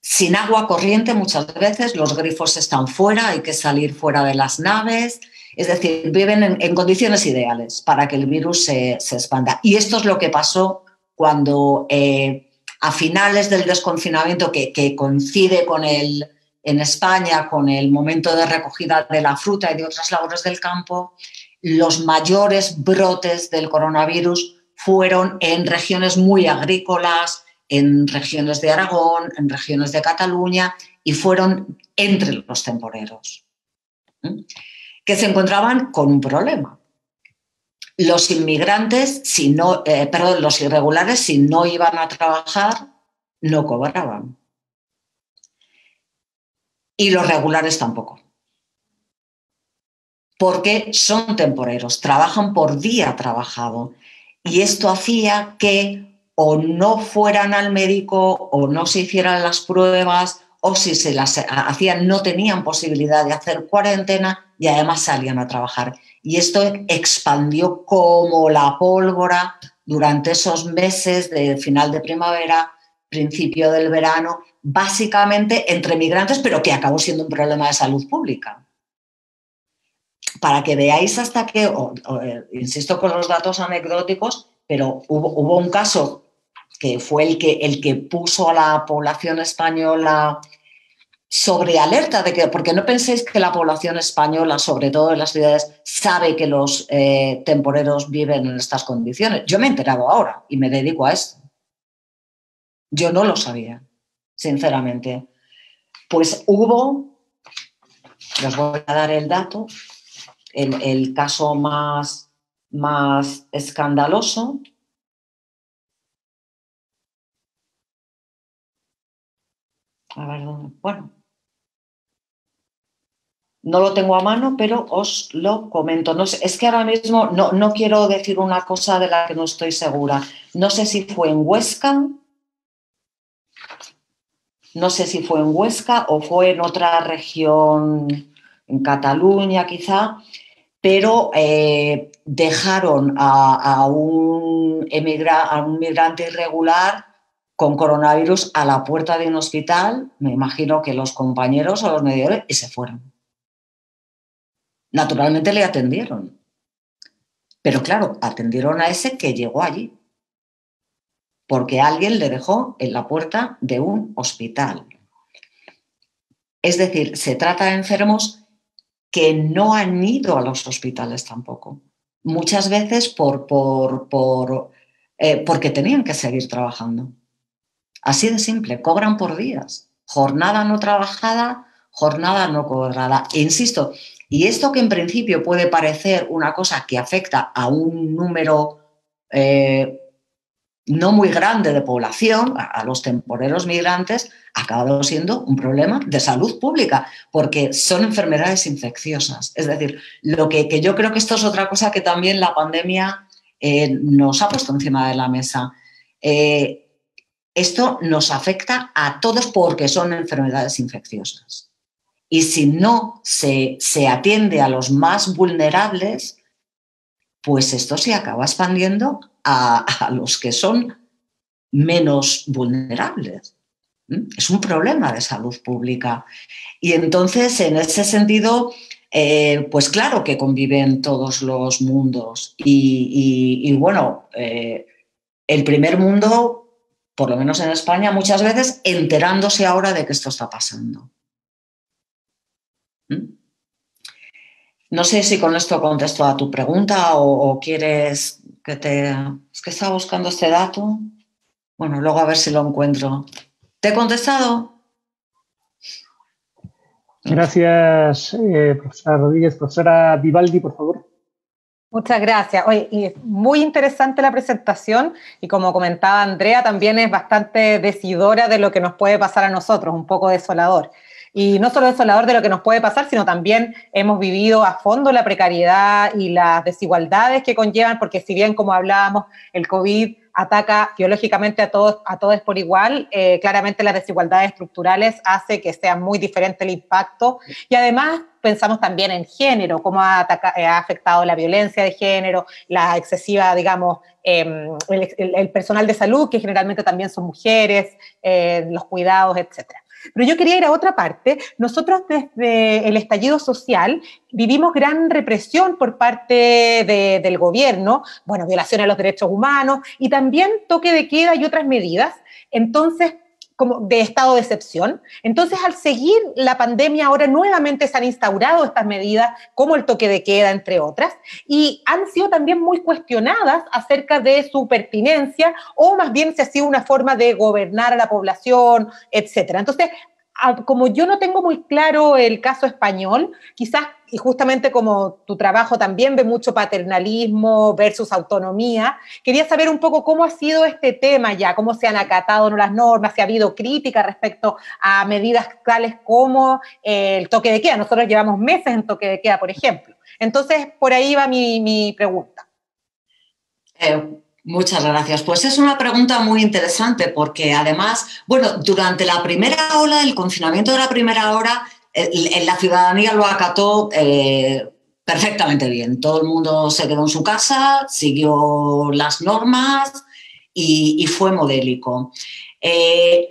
sin agua corriente muchas veces, los grifos están fuera, hay que salir fuera de las naves. Es decir, viven en condiciones ideales para que el virus se expanda. Y esto es lo que pasó cuando a finales del desconfinamiento, que coincide en España con el momento de recogida de la fruta y de otras labores del campo, los mayores brotes del coronavirus fueron en regiones muy agrícolas, en regiones de Aragón, en regiones de Cataluña, y fueron entre los temporeros, que se encontraban con un problema. Los inmigrantes, los irregulares, si no iban a trabajar, no cobraban. Y los regulares tampoco. Porque son temporeros, trabajan por día trabajado. Y esto hacía que o no fueran al médico, o no se hicieran las pruebas, o si se las hacían no tenían posibilidad de hacer cuarentena y además salían a trabajar. Y esto expandió como la pólvora durante esos meses de final de primavera, principio del verano, básicamente entre migrantes, pero que acabó siendo un problema de salud pública. Para que veáis hasta que, insisto con los datos anecdóticos, pero hubo un caso que fue el que puso a la población española sobre alerta, porque no penséis que la población española, sobre todo en las ciudades, sabe que los temporeros viven en estas condiciones. Yo me he enterado ahora y me dedico a esto. Yo no lo sabía, sinceramente. Pues hubo, les voy a dar el dato, el caso más escandaloso. A ver, bueno, no lo tengo a mano, pero os lo comento. No sé, es que ahora mismo no quiero decir una cosa de la que no estoy segura. No sé si fue en Huesca o fue en otra región, en Cataluña quizá, pero dejaron a un migrante irregular con coronavirus a la puerta de un hospital, me imagino que los compañeros o los mediadores, y se fueron. Naturalmente le atendieron. Pero claro, atendieron a ese que llegó allí. Porque alguien le dejó en la puerta de un hospital. Es decir, se trata de enfermos que no han ido a los hospitales tampoco. Muchas veces porque tenían que seguir trabajando. Así de simple, cobran por días, jornada no trabajada, jornada no cobrada. E insisto, y esto que en principio puede parecer una cosa que afecta a un número no muy grande de población, a los temporeros migrantes, ha acabado siendo un problema de salud pública, porque son enfermedades infecciosas. Es decir, lo que yo creo que esto es otra cosa que también la pandemia nos ha puesto encima de la mesa. Esto nos afecta a todos porque son enfermedades infecciosas. Y si no se atiende a los más vulnerables, pues esto se acaba expandiendo a los que son menos vulnerables. Es un problema de salud pública. Y entonces, en ese sentido, pues claro que conviven todos los mundos y bueno, el primer mundo, por lo menos en España, muchas veces enterándose ahora de que esto está pasando. No sé si con esto contesto a tu pregunta o quieres que te... Es que estaba buscando este dato. Bueno, luego a ver si lo encuentro. ¿Te he contestado? Gracias, profesora Rodríguez. Profesora Vivaldi, por favor. Muchas gracias. Oye, y es muy interesante la presentación y como comentaba Andrea, también es bastante decidora de lo que nos puede pasar a nosotros, un poco desolador. Y no solo desolador de lo que nos puede pasar, sino también hemos vivido a fondo la precariedad y las desigualdades que conllevan, porque si bien, como hablábamos, el COVID ataca biológicamente a todos por igual, claramente las desigualdades estructurales hace que sea muy diferente el impacto. Y además pensamos también en género, cómo ha afectado la violencia de género, la excesiva, digamos, el personal de salud, que generalmente también son mujeres, los cuidados, etcétera. Pero yo quería ir a otra parte. Nosotros desde el estallido social vivimos gran represión por parte del gobierno, bueno, violación a los derechos humanos y también toque de queda y otras medidas, entonces, como de estado de excepción. Entonces, al seguir la pandemia, ahora nuevamente se han instaurado estas medidas, como el toque de queda, entre otras, y han sido también muy cuestionadas acerca de su pertinencia, o más bien si ha sido una forma de gobernar a la población, etcétera. Entonces, como yo no tengo muy claro el caso español, quizás, y justamente como tu trabajo también ve mucho paternalismo versus autonomía, quería saber un poco cómo ha sido este tema ya, cómo se han acatado las normas, si ha habido crítica respecto a medidas tales como el toque de queda. Nosotros llevamos meses en toque de queda, por ejemplo. Entonces, por ahí va mi pregunta. Muchas gracias. Pues es una pregunta muy interesante porque además, bueno, durante la primera ola, el confinamiento de la primera ola, la ciudadanía lo acató perfectamente bien. Todo el mundo se quedó en su casa, siguió las normas y fue modélico.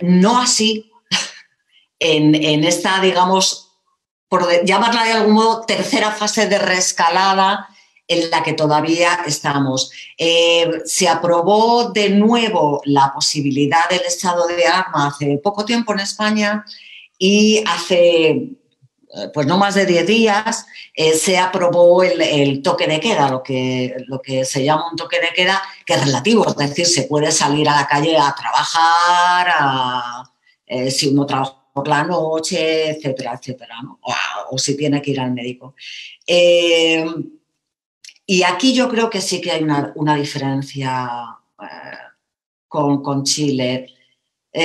No así en esta, digamos, por llamarla de algún modo, tercera fase de reescalada en la que todavía estamos. Se aprobó de nuevo la posibilidad del estado de alarma hace poco tiempo en España y hace, pues no más de 10 días, se aprobó el toque de queda, lo que se llama un toque de queda que es relativo, es decir, se puede salir a la calle a trabajar, si uno trabaja por la noche, etcétera, etcétera, ¿no? O si tiene que ir al médico. Y aquí yo creo que sí que hay una diferencia con Chile,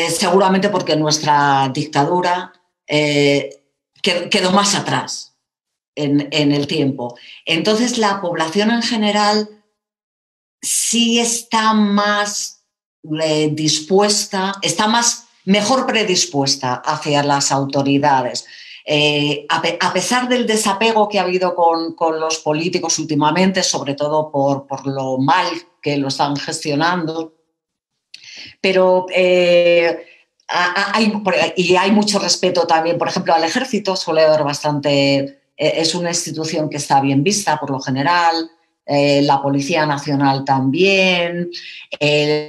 seguramente porque nuestra dictadura quedó más atrás en el tiempo. Entonces la población en general sí está más dispuesta, está mejor predispuesta hacia las autoridades. A pesar del desapego que ha habido con los políticos últimamente, sobre todo por lo mal que lo están gestionando, pero hay mucho respeto también, por ejemplo, al ejército, suele haber bastante, es una institución que está bien vista por lo general, la Policía Nacional también,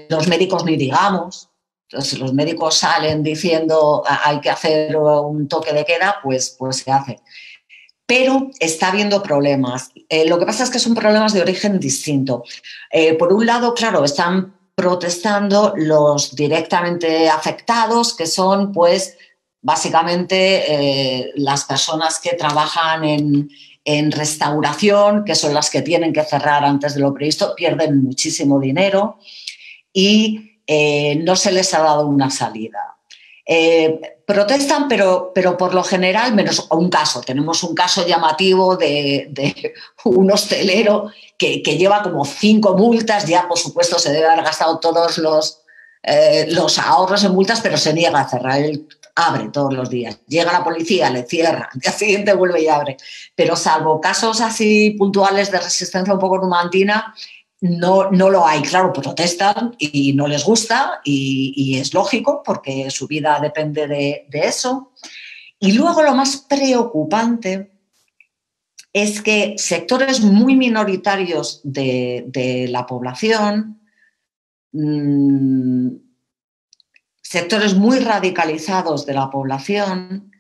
los médicos ni digamos. Entonces, los médicos salen diciendo hay que hacer un toque de queda, pues se hace. Pero está habiendo problemas. Lo que pasa es que son problemas de origen distinto. Por un lado, claro, están protestando los directamente afectados, que son, pues, básicamente las personas que trabajan en restauración, que son las que tienen que cerrar antes de lo previsto, pierden muchísimo dinero y no se les ha dado una salida. Protestan, pero por lo general, menos un caso. Tenemos un caso llamativo de un hostelero que lleva como 5 multas, ya por supuesto se debe haber gastado todos los ahorros en multas, pero se niega a cerrar. Él abre todos los días. Llega la policía, le cierra, al día siguiente vuelve y abre. Pero salvo casos así puntuales de resistencia un poco numantina, no lo hay. Claro, protestan y no les gusta y es lógico porque su vida depende de eso. Y luego lo más preocupante es que sectores muy minoritarios de la población, sectores muy radicalizados de la población,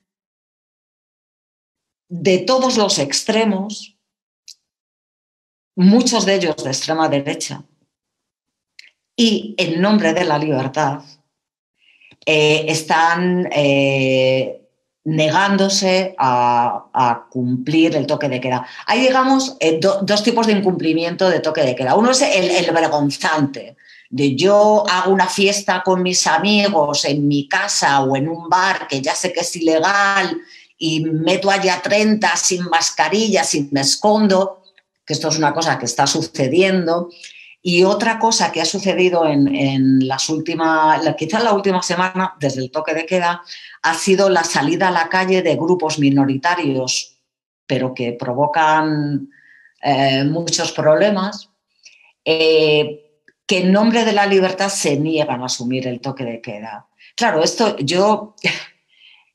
de todos los extremos, muchos de ellos de extrema derecha, y en nombre de la libertad, están negándose a cumplir el toque de queda. Hay, digamos, dos tipos de incumplimiento de toque de queda. Uno es el vergonzante, de yo hago una fiesta con mis amigos en mi casa o en un bar que ya sé que es ilegal y meto allá 30 sin mascarilla, sin me escondo, que esto es una cosa que está sucediendo. Y otra cosa que ha sucedido en las últimas, quizás la última semana, desde el toque de queda, ha sido la salida a la calle de grupos minoritarios, pero que provocan muchos problemas, que en nombre de la libertad se niegan a asumir el toque de queda. Claro, esto yo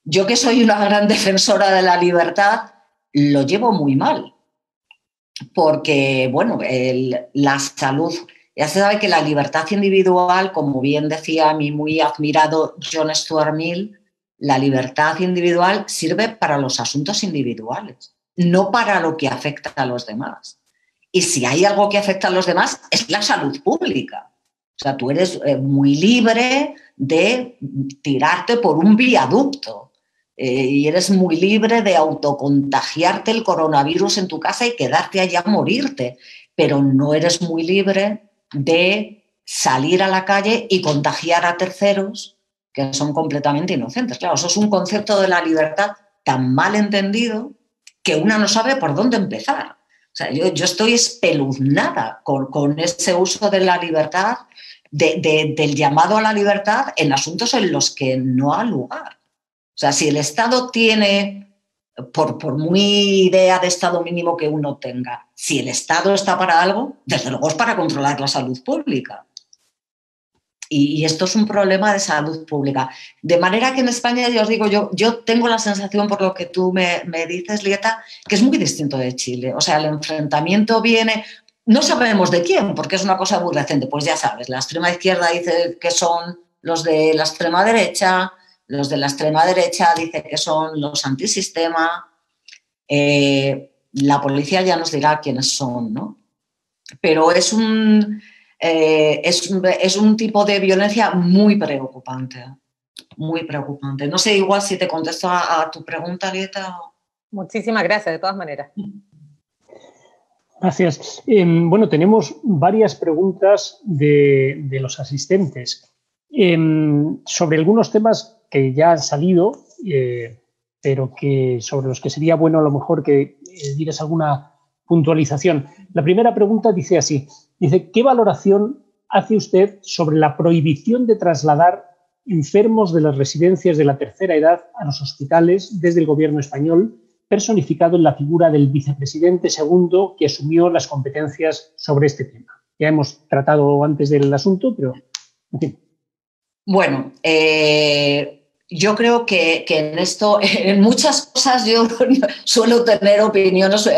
que soy una gran defensora de la libertad, lo llevo muy mal. Porque, bueno, la salud, ya se sabe que la libertad individual, como bien decía mi muy admirado John Stuart Mill, la libertad individual sirve para los asuntos individuales, no para lo que afecta a los demás. Y si hay algo que afecta a los demás es la salud pública. O sea, tú eres muy libre de tirarte por un viaducto. Y eres muy libre de autocontagiarte el coronavirus en tu casa y quedarte allá a morirte, pero no eres muy libre de salir a la calle y contagiar a terceros que son completamente inocentes. Claro, eso es un concepto de la libertad tan mal entendido que una no sabe por dónde empezar. O sea, yo estoy espeluznada con ese uso de la libertad, del llamado a la libertad en asuntos en los que no ha lugar. O sea, si el Estado tiene, por muy idea de Estado mínimo que uno tenga, si el Estado está para algo, desde luego es para controlar la salud pública. Y esto es un problema de salud pública. De manera que en España, ya os digo, yo tengo la sensación, por lo que tú me dices, Lieta, que es muy distinto de Chile. O sea, el enfrentamiento viene... No sabemos de quién, porque es una cosa muy reciente. Pues ya sabes, la extrema izquierda dice que son los de la extrema derecha... Los de la extrema derecha dicen que son los antisistema. La policía ya nos dirá quiénes son, ¿no? Pero es un tipo de violencia muy preocupante. Muy preocupante. No sé igual si te contesto a tu pregunta, Lieta. Muchísimas gracias, de todas maneras. Gracias. Bueno, tenemos varias preguntas de los asistentes. Sobre algunos temas que ya han salido, pero que sobre los que sería bueno a lo mejor que dieras alguna puntualización. La primera pregunta dice así, dice, ¿qué valoración hace usted sobre la prohibición de trasladar enfermos de las residencias de la tercera edad a los hospitales desde el gobierno español, personificado en la figura del vicepresidente segundo que asumió las competencias sobre este tema? Ya hemos tratado antes del asunto, pero en fin. Bueno, yo creo que en esto, en muchas cosas yo suelo tener opiniones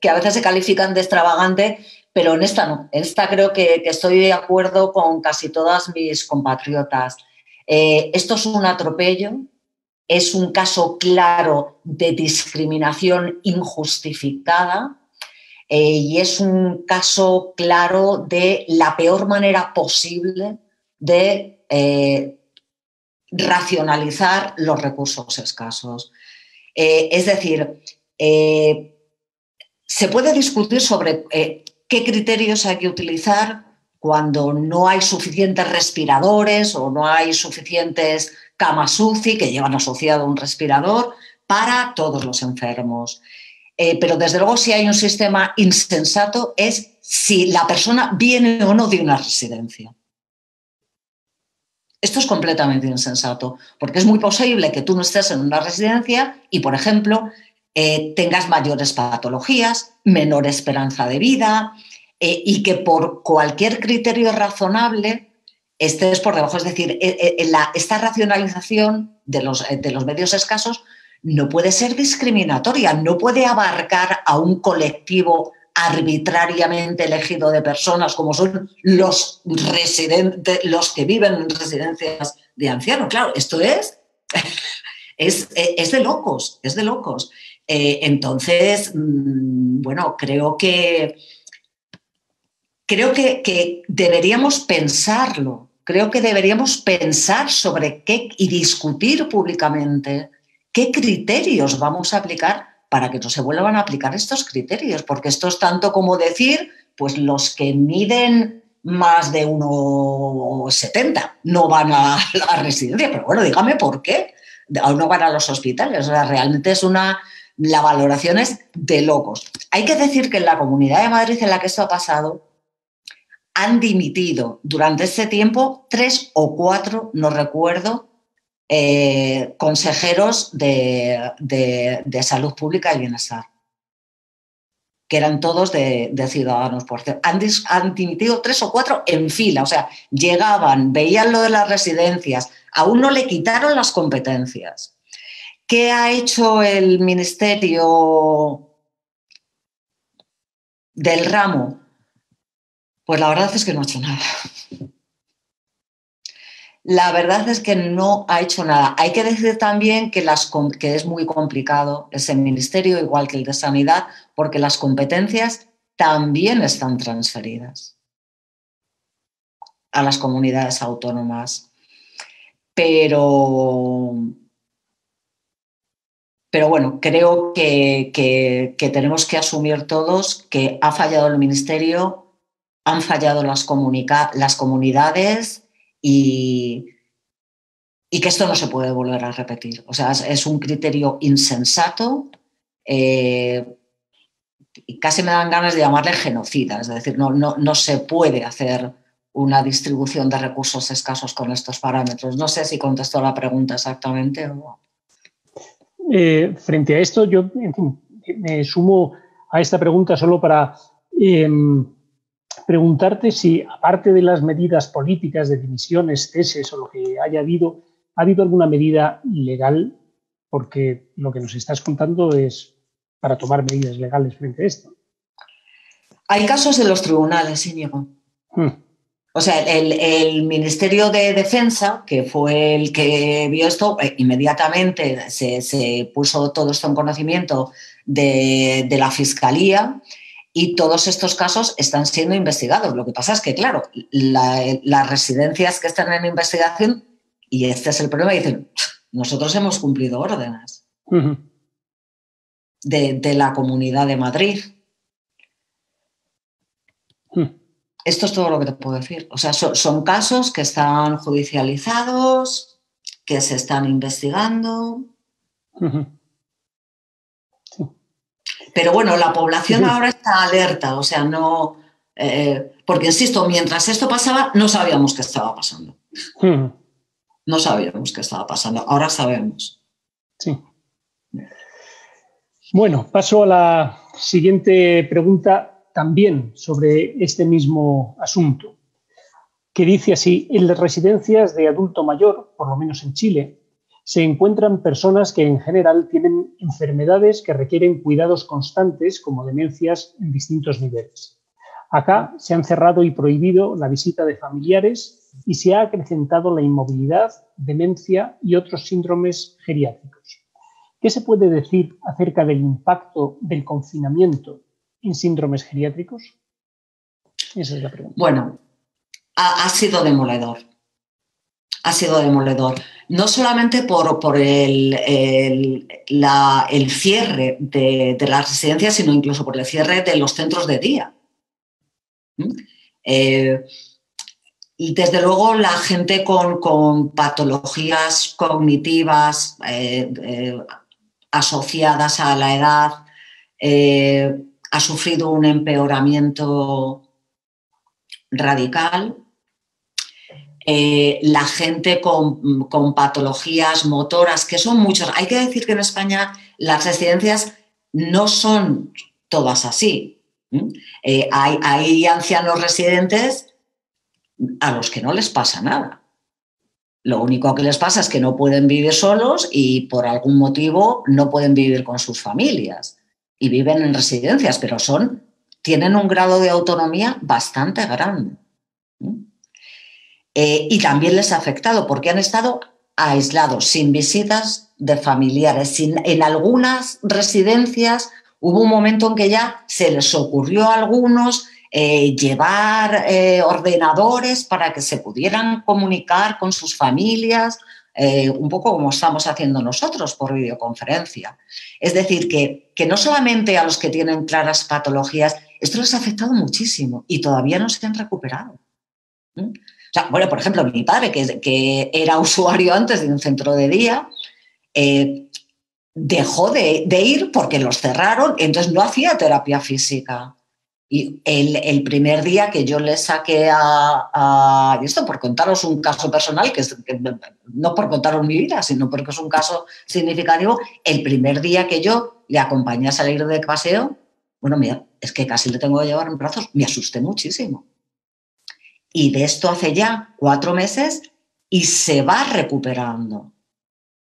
que a veces se califican de extravagante, pero en esta no. En esta creo que estoy de acuerdo con casi todas mis compatriotas. Esto es un atropello, es un caso claro de discriminación injustificada y es un caso claro de la peor manera posible de racionalizar los recursos escasos. Es decir, se puede discutir sobre qué criterios hay que utilizar cuando no hay suficientes respiradores o no hay suficientes camas UCI que llevan asociado un respirador para todos los enfermos. Pero desde luego si hay un sistema insensato es si la persona viene o no de una residencia. Esto es completamente insensato, porque es muy posible que tú no estés en una residencia y, por ejemplo, tengas mayores patologías, menor esperanza de vida y que por cualquier criterio razonable estés por debajo. Es decir, esta racionalización de los medios escasos no puede ser discriminatoria, no puede abarcar a un colectivo arbitrariamente elegido de personas como son los residentes, los que viven en residencias de ancianos. Claro, esto es de locos, es de locos. Entonces, bueno, creo que deberíamos pensarlo, creo que deberíamos pensar sobre qué y discutir públicamente qué criterios vamos a aplicar para que no se vuelvan a aplicar estos criterios, porque esto es tanto como decir, pues los que miden más de 1,70 no van a la residencia, pero bueno, dígame por qué, aún no van a los hospitales, o sea, realmente es una... La valoración es de locos. Hay que decir que en la Comunidad de Madrid en la que esto ha pasado han dimitido durante este tiempo 3 o 4, no recuerdo, consejeros de salud pública y bienestar, que eran todos de Ciudadanos por Cierto. Han dimitido 3 o 4 en fila, o sea, llegaban, veían lo de las residencias, aún no le quitaron las competencias. ¿Qué ha hecho el Ministerio del ramo? Pues la verdad es que no ha hecho nada. La verdad es que no ha hecho nada. Hay que decir también que es muy complicado ese ministerio, igual que el de Sanidad, porque las competencias también están transferidas a las comunidades autónomas. Pero bueno, creo que tenemos que asumir todos que ha fallado el Ministerio, han fallado las comunidades y que esto no se puede volver a repetir. O sea, es un criterio insensato, y casi me dan ganas de llamarle genocida. Es decir, no se puede hacer una distribución de recursos escasos con estos parámetros. No sé si contestó la pregunta exactamente o... Frente a esto, yo en fin, me sumo a esta pregunta solo para preguntarte si, aparte de las medidas políticas de dimisiones, ceses o lo que haya habido, ¿ha habido alguna medida legal? Porque lo que nos estás contando es para tomar medidas legales frente a esto. Hay casos de los tribunales, Íñigo. O sea, el Ministerio de Defensa, que fue el que vio esto, inmediatamente se puso todo esto en conocimiento de la Fiscalía y todos estos casos están siendo investigados. Lo que pasa es que, claro, las residencias que están en investigación, y este es el problema, dicen, nosotros hemos cumplido órdenes de la Comunidad de Madrid. Esto es todo lo que te puedo decir. O sea, son casos que están judicializados, que se están investigando. Sí. Pero bueno, la población ahora está alerta, o sea, no... porque, insisto, mientras esto pasaba, no sabíamos qué estaba pasando. No sabíamos qué estaba pasando, ahora sabemos. Sí. Bueno, paso a la siguiente pregunta. También sobre este mismo asunto, que dice así: en las residencias de adulto mayor, por lo menos en Chile, se encuentran personas que en general tienen enfermedades que requieren cuidados constantes, como demencias en distintos niveles. Acá se han cerrado y prohibido la visita de familiares y se ha acrecentado la inmovilidad, demencia y otros síndromes geriátricos. ¿Qué se puede decir acerca del impacto del confinamiento en síndromes geriátricos? Esa es la pregunta. Bueno, ha sido demoledor. Ha sido demoledor. No solamente por el cierre de las residencias, sino incluso por el cierre de los centros de día. Y desde luego la gente con patologías cognitivas asociadas a la edad ha sufrido un empeoramiento radical. La gente con patologías motoras, que son muchos. Hay que decir que en España las residencias no son todas así. Hay ancianos residentes a los que no les pasa nada. Lo único que les pasa es que no pueden vivir solos y por algún motivo no pueden vivir con sus familias y viven en residencias, pero tienen un grado de autonomía bastante grande. Y también les ha afectado porque han estado aislados, sin visitas de familiares. En algunas residencias hubo un momento en que ya se les ocurrió a algunos llevar ordenadores para que se pudieran comunicar con sus familias, un poco como estamos haciendo nosotros por videoconferencia. Es decir, que no solamente a los que tienen claras patologías, esto les ha afectado muchísimo y todavía no se han recuperado. ¿Mm? O sea, bueno, por ejemplo, mi padre, que era usuario antes de un centro de día, dejó de ir porque los cerraron, entonces no hacía terapia física. Y el primer día que yo le saqué a esto, por contaros un caso personal, que no por contaros mi vida, sino porque es un caso significativo, el primer día que yo le acompañé a salir de paseo, bueno, mira, es que casi le tengo que llevar en brazos, me asusté muchísimo. Y de esto hace ya 4 meses y se va recuperando.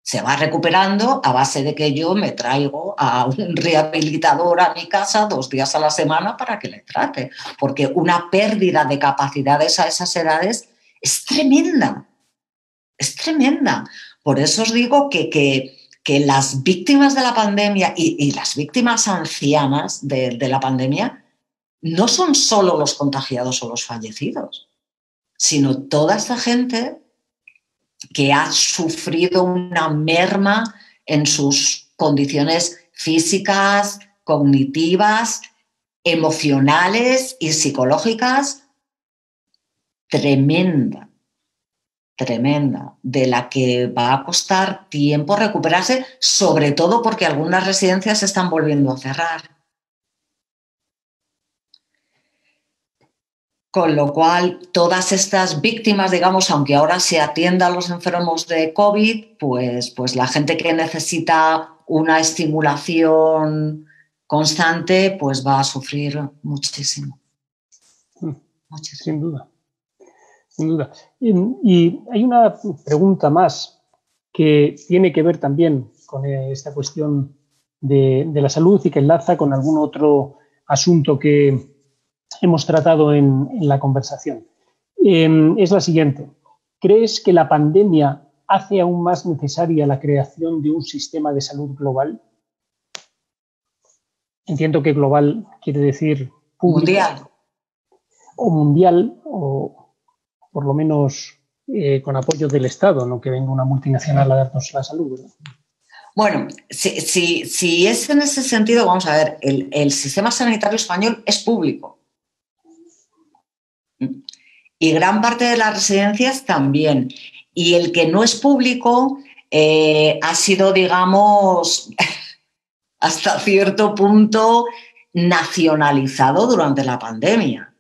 Se va recuperando a base de que yo me traigo a un rehabilitador a mi casa 2 días a la semana para que le trate, porque una pérdida de capacidades a esas edades es tremenda, es tremenda. Por eso os digo que las víctimas de la pandemia y las víctimas ancianas de la pandemia no son solo los contagiados o los fallecidos, sino toda esta gente que ha sufrido una merma en sus condiciones físicas, cognitivas, emocionales y psicológicas tremenda, tremenda, de la que va a costar tiempo recuperarse, sobre todo porque algunas residencias se están volviendo a cerrar. Con lo cual, todas estas víctimas, digamos, aunque ahora se atienda a los enfermos de COVID, pues la gente que necesita una estimulación constante, pues va a sufrir muchísimo. Muchísimo. Sin duda. Sin duda. Y hay una pregunta más que tiene que ver también con esta cuestión de la salud y que enlaza con algún otro asunto que hemos tratado en la conversación. Es la siguiente. ¿Crees que la pandemia hace aún más necesaria la creación de un sistema de salud global? Entiendo que global quiere decir público. Mundial. O mundial, o por lo menos con apoyo del Estado, no que venga una multinacional a darnos la salud, ¿verdad? Bueno, si es en ese sentido, vamos a ver, el sistema sanitario español es público. Y gran parte de las residencias también. Y el que no es público ha sido, digamos, hasta cierto punto nacionalizado durante la pandemia.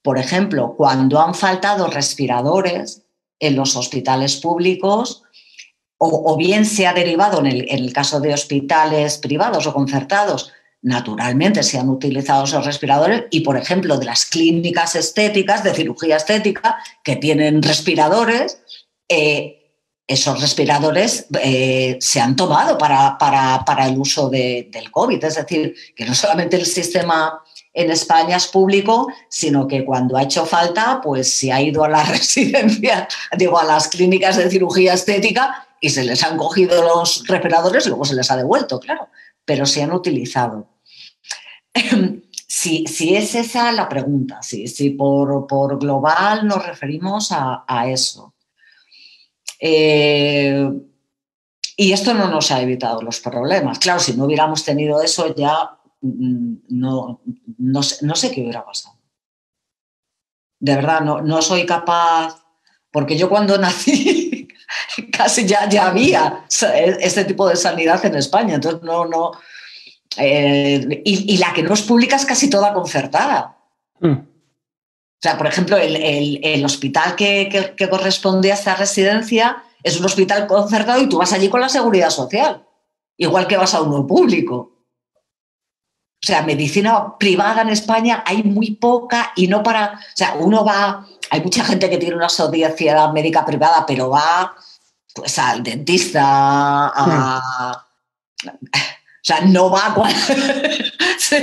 Por ejemplo, cuando han faltado respiradores en los hospitales públicos, o bien se ha derivado en el caso de hospitales privados o concertados, naturalmente se han utilizado esos respiradores y, por ejemplo, de las clínicas estéticas, de cirugía estética, que tienen respiradores, esos respiradores se han tomado para el uso del COVID. Es decir, que no solamente el sistema en España es público, sino que cuando ha hecho falta, pues se ha ido a las residencias, digo, a las clínicas de cirugía estética y se les han cogido los respiradores y luego se les ha devuelto, claro. Pero se han utilizado. Si es esa la pregunta, si por global nos referimos a eso. Y esto no nos ha evitado los problemas. Claro, si no hubiéramos tenido eso ya no sé qué hubiera pasado. De verdad, no soy capaz, porque yo cuando nací casi ya había este tipo de sanidad en España, entonces no. Y la que no es pública es casi toda concertada. O sea, por ejemplo, el hospital que corresponde a esta residencia es un hospital concertado y tú vas allí con la seguridad social, igual que vas a uno público. O sea, medicina privada en España hay muy poca y no para... O sea, uno va... Hay mucha gente que tiene una sociedad médica privada, pero va pues al dentista, a... Sí. O sea, no va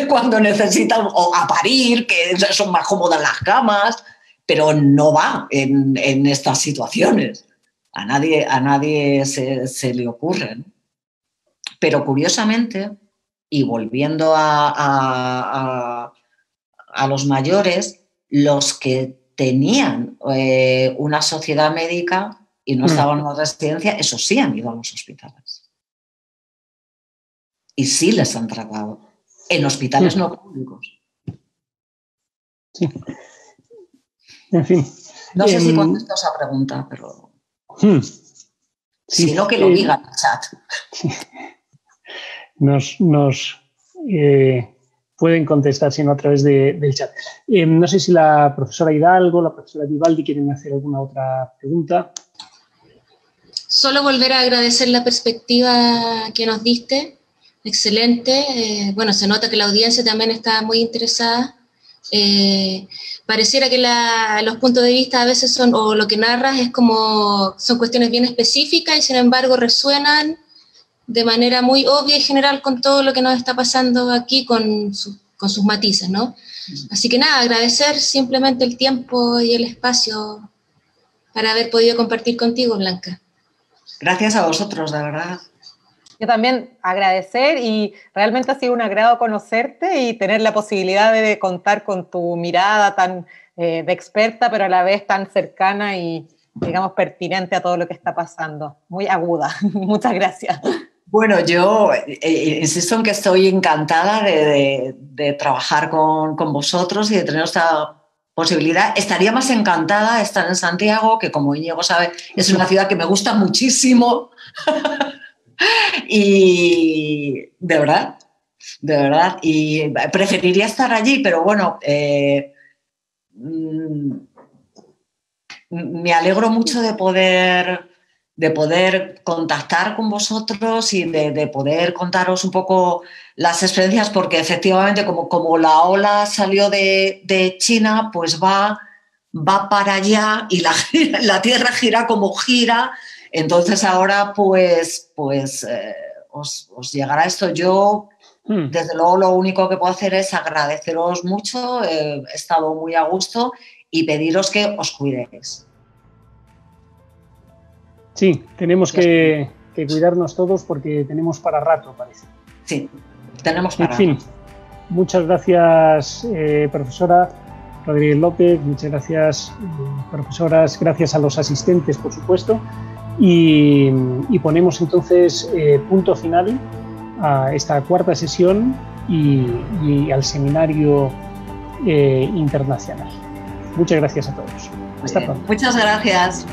cuando necesita, o a parir, que son más cómodas las camas, pero no va en estas situaciones. A nadie se le ocurre, ¿no? Pero curiosamente, y volviendo a los mayores, los que tenían una sociedad médica y no estaban en la residencia, esos sí han ido a los hospitales. Y sí les han tratado. En hospitales no públicos. Sí. En fin. No sé si contesto esa pregunta, pero... Sí, sino que lo digan en el chat. Sí. Nos pueden contestar, sino a través del chat. No sé si la profesora Hidalgo, la profesora Vivaldi quieren hacer alguna otra pregunta. Solo volver a agradecer la perspectiva que nos diste. Excelente. Bueno, se nota que la audiencia también está muy interesada. Pareciera que los puntos de vista a veces son, o lo que narras es como, son cuestiones bien específicas y sin embargo resuenan de manera muy obvia y general con todo lo que nos está pasando aquí, con sus matices, ¿no? Así que nada, agradecer simplemente el tiempo y el espacio para haber podido compartir contigo, Blanca. Gracias a vosotros, la verdad. Yo también agradecer, y realmente ha sido un agrado conocerte y tener la posibilidad de contar con tu mirada tan de experta, pero a la vez tan cercana y, digamos, pertinente a todo lo que está pasando. Muy aguda. Muchas gracias. Bueno, yo insisto en que estoy encantada de trabajar con vosotros y de tener esta posibilidad. Estaría más encantada de estar en Santiago, que como Íñigo sabe, es una ciudad que me gusta muchísimo. Y de verdad, y preferiría estar allí, pero bueno, me alegro mucho de poder contactar con vosotros y de poder contaros un poco las experiencias, porque efectivamente como la ola salió de China, pues va para allá y la Tierra gira como gira. Entonces ahora pues os llegará esto. Yo, desde luego, lo único que puedo hacer es agradeceros mucho, he estado muy a gusto, y pediros que os cuidéis. Sí, tenemos que cuidarnos todos porque tenemos para rato, parece. Sí, tenemos para rato. En fin, muchas gracias, profesora Rodríguez López, muchas gracias, profesoras, gracias a los asistentes, por supuesto. Y ponemos entonces punto final a esta cuarta sesión y al seminario internacional. Muchas gracias a todos. Hasta pronto. Muchas gracias.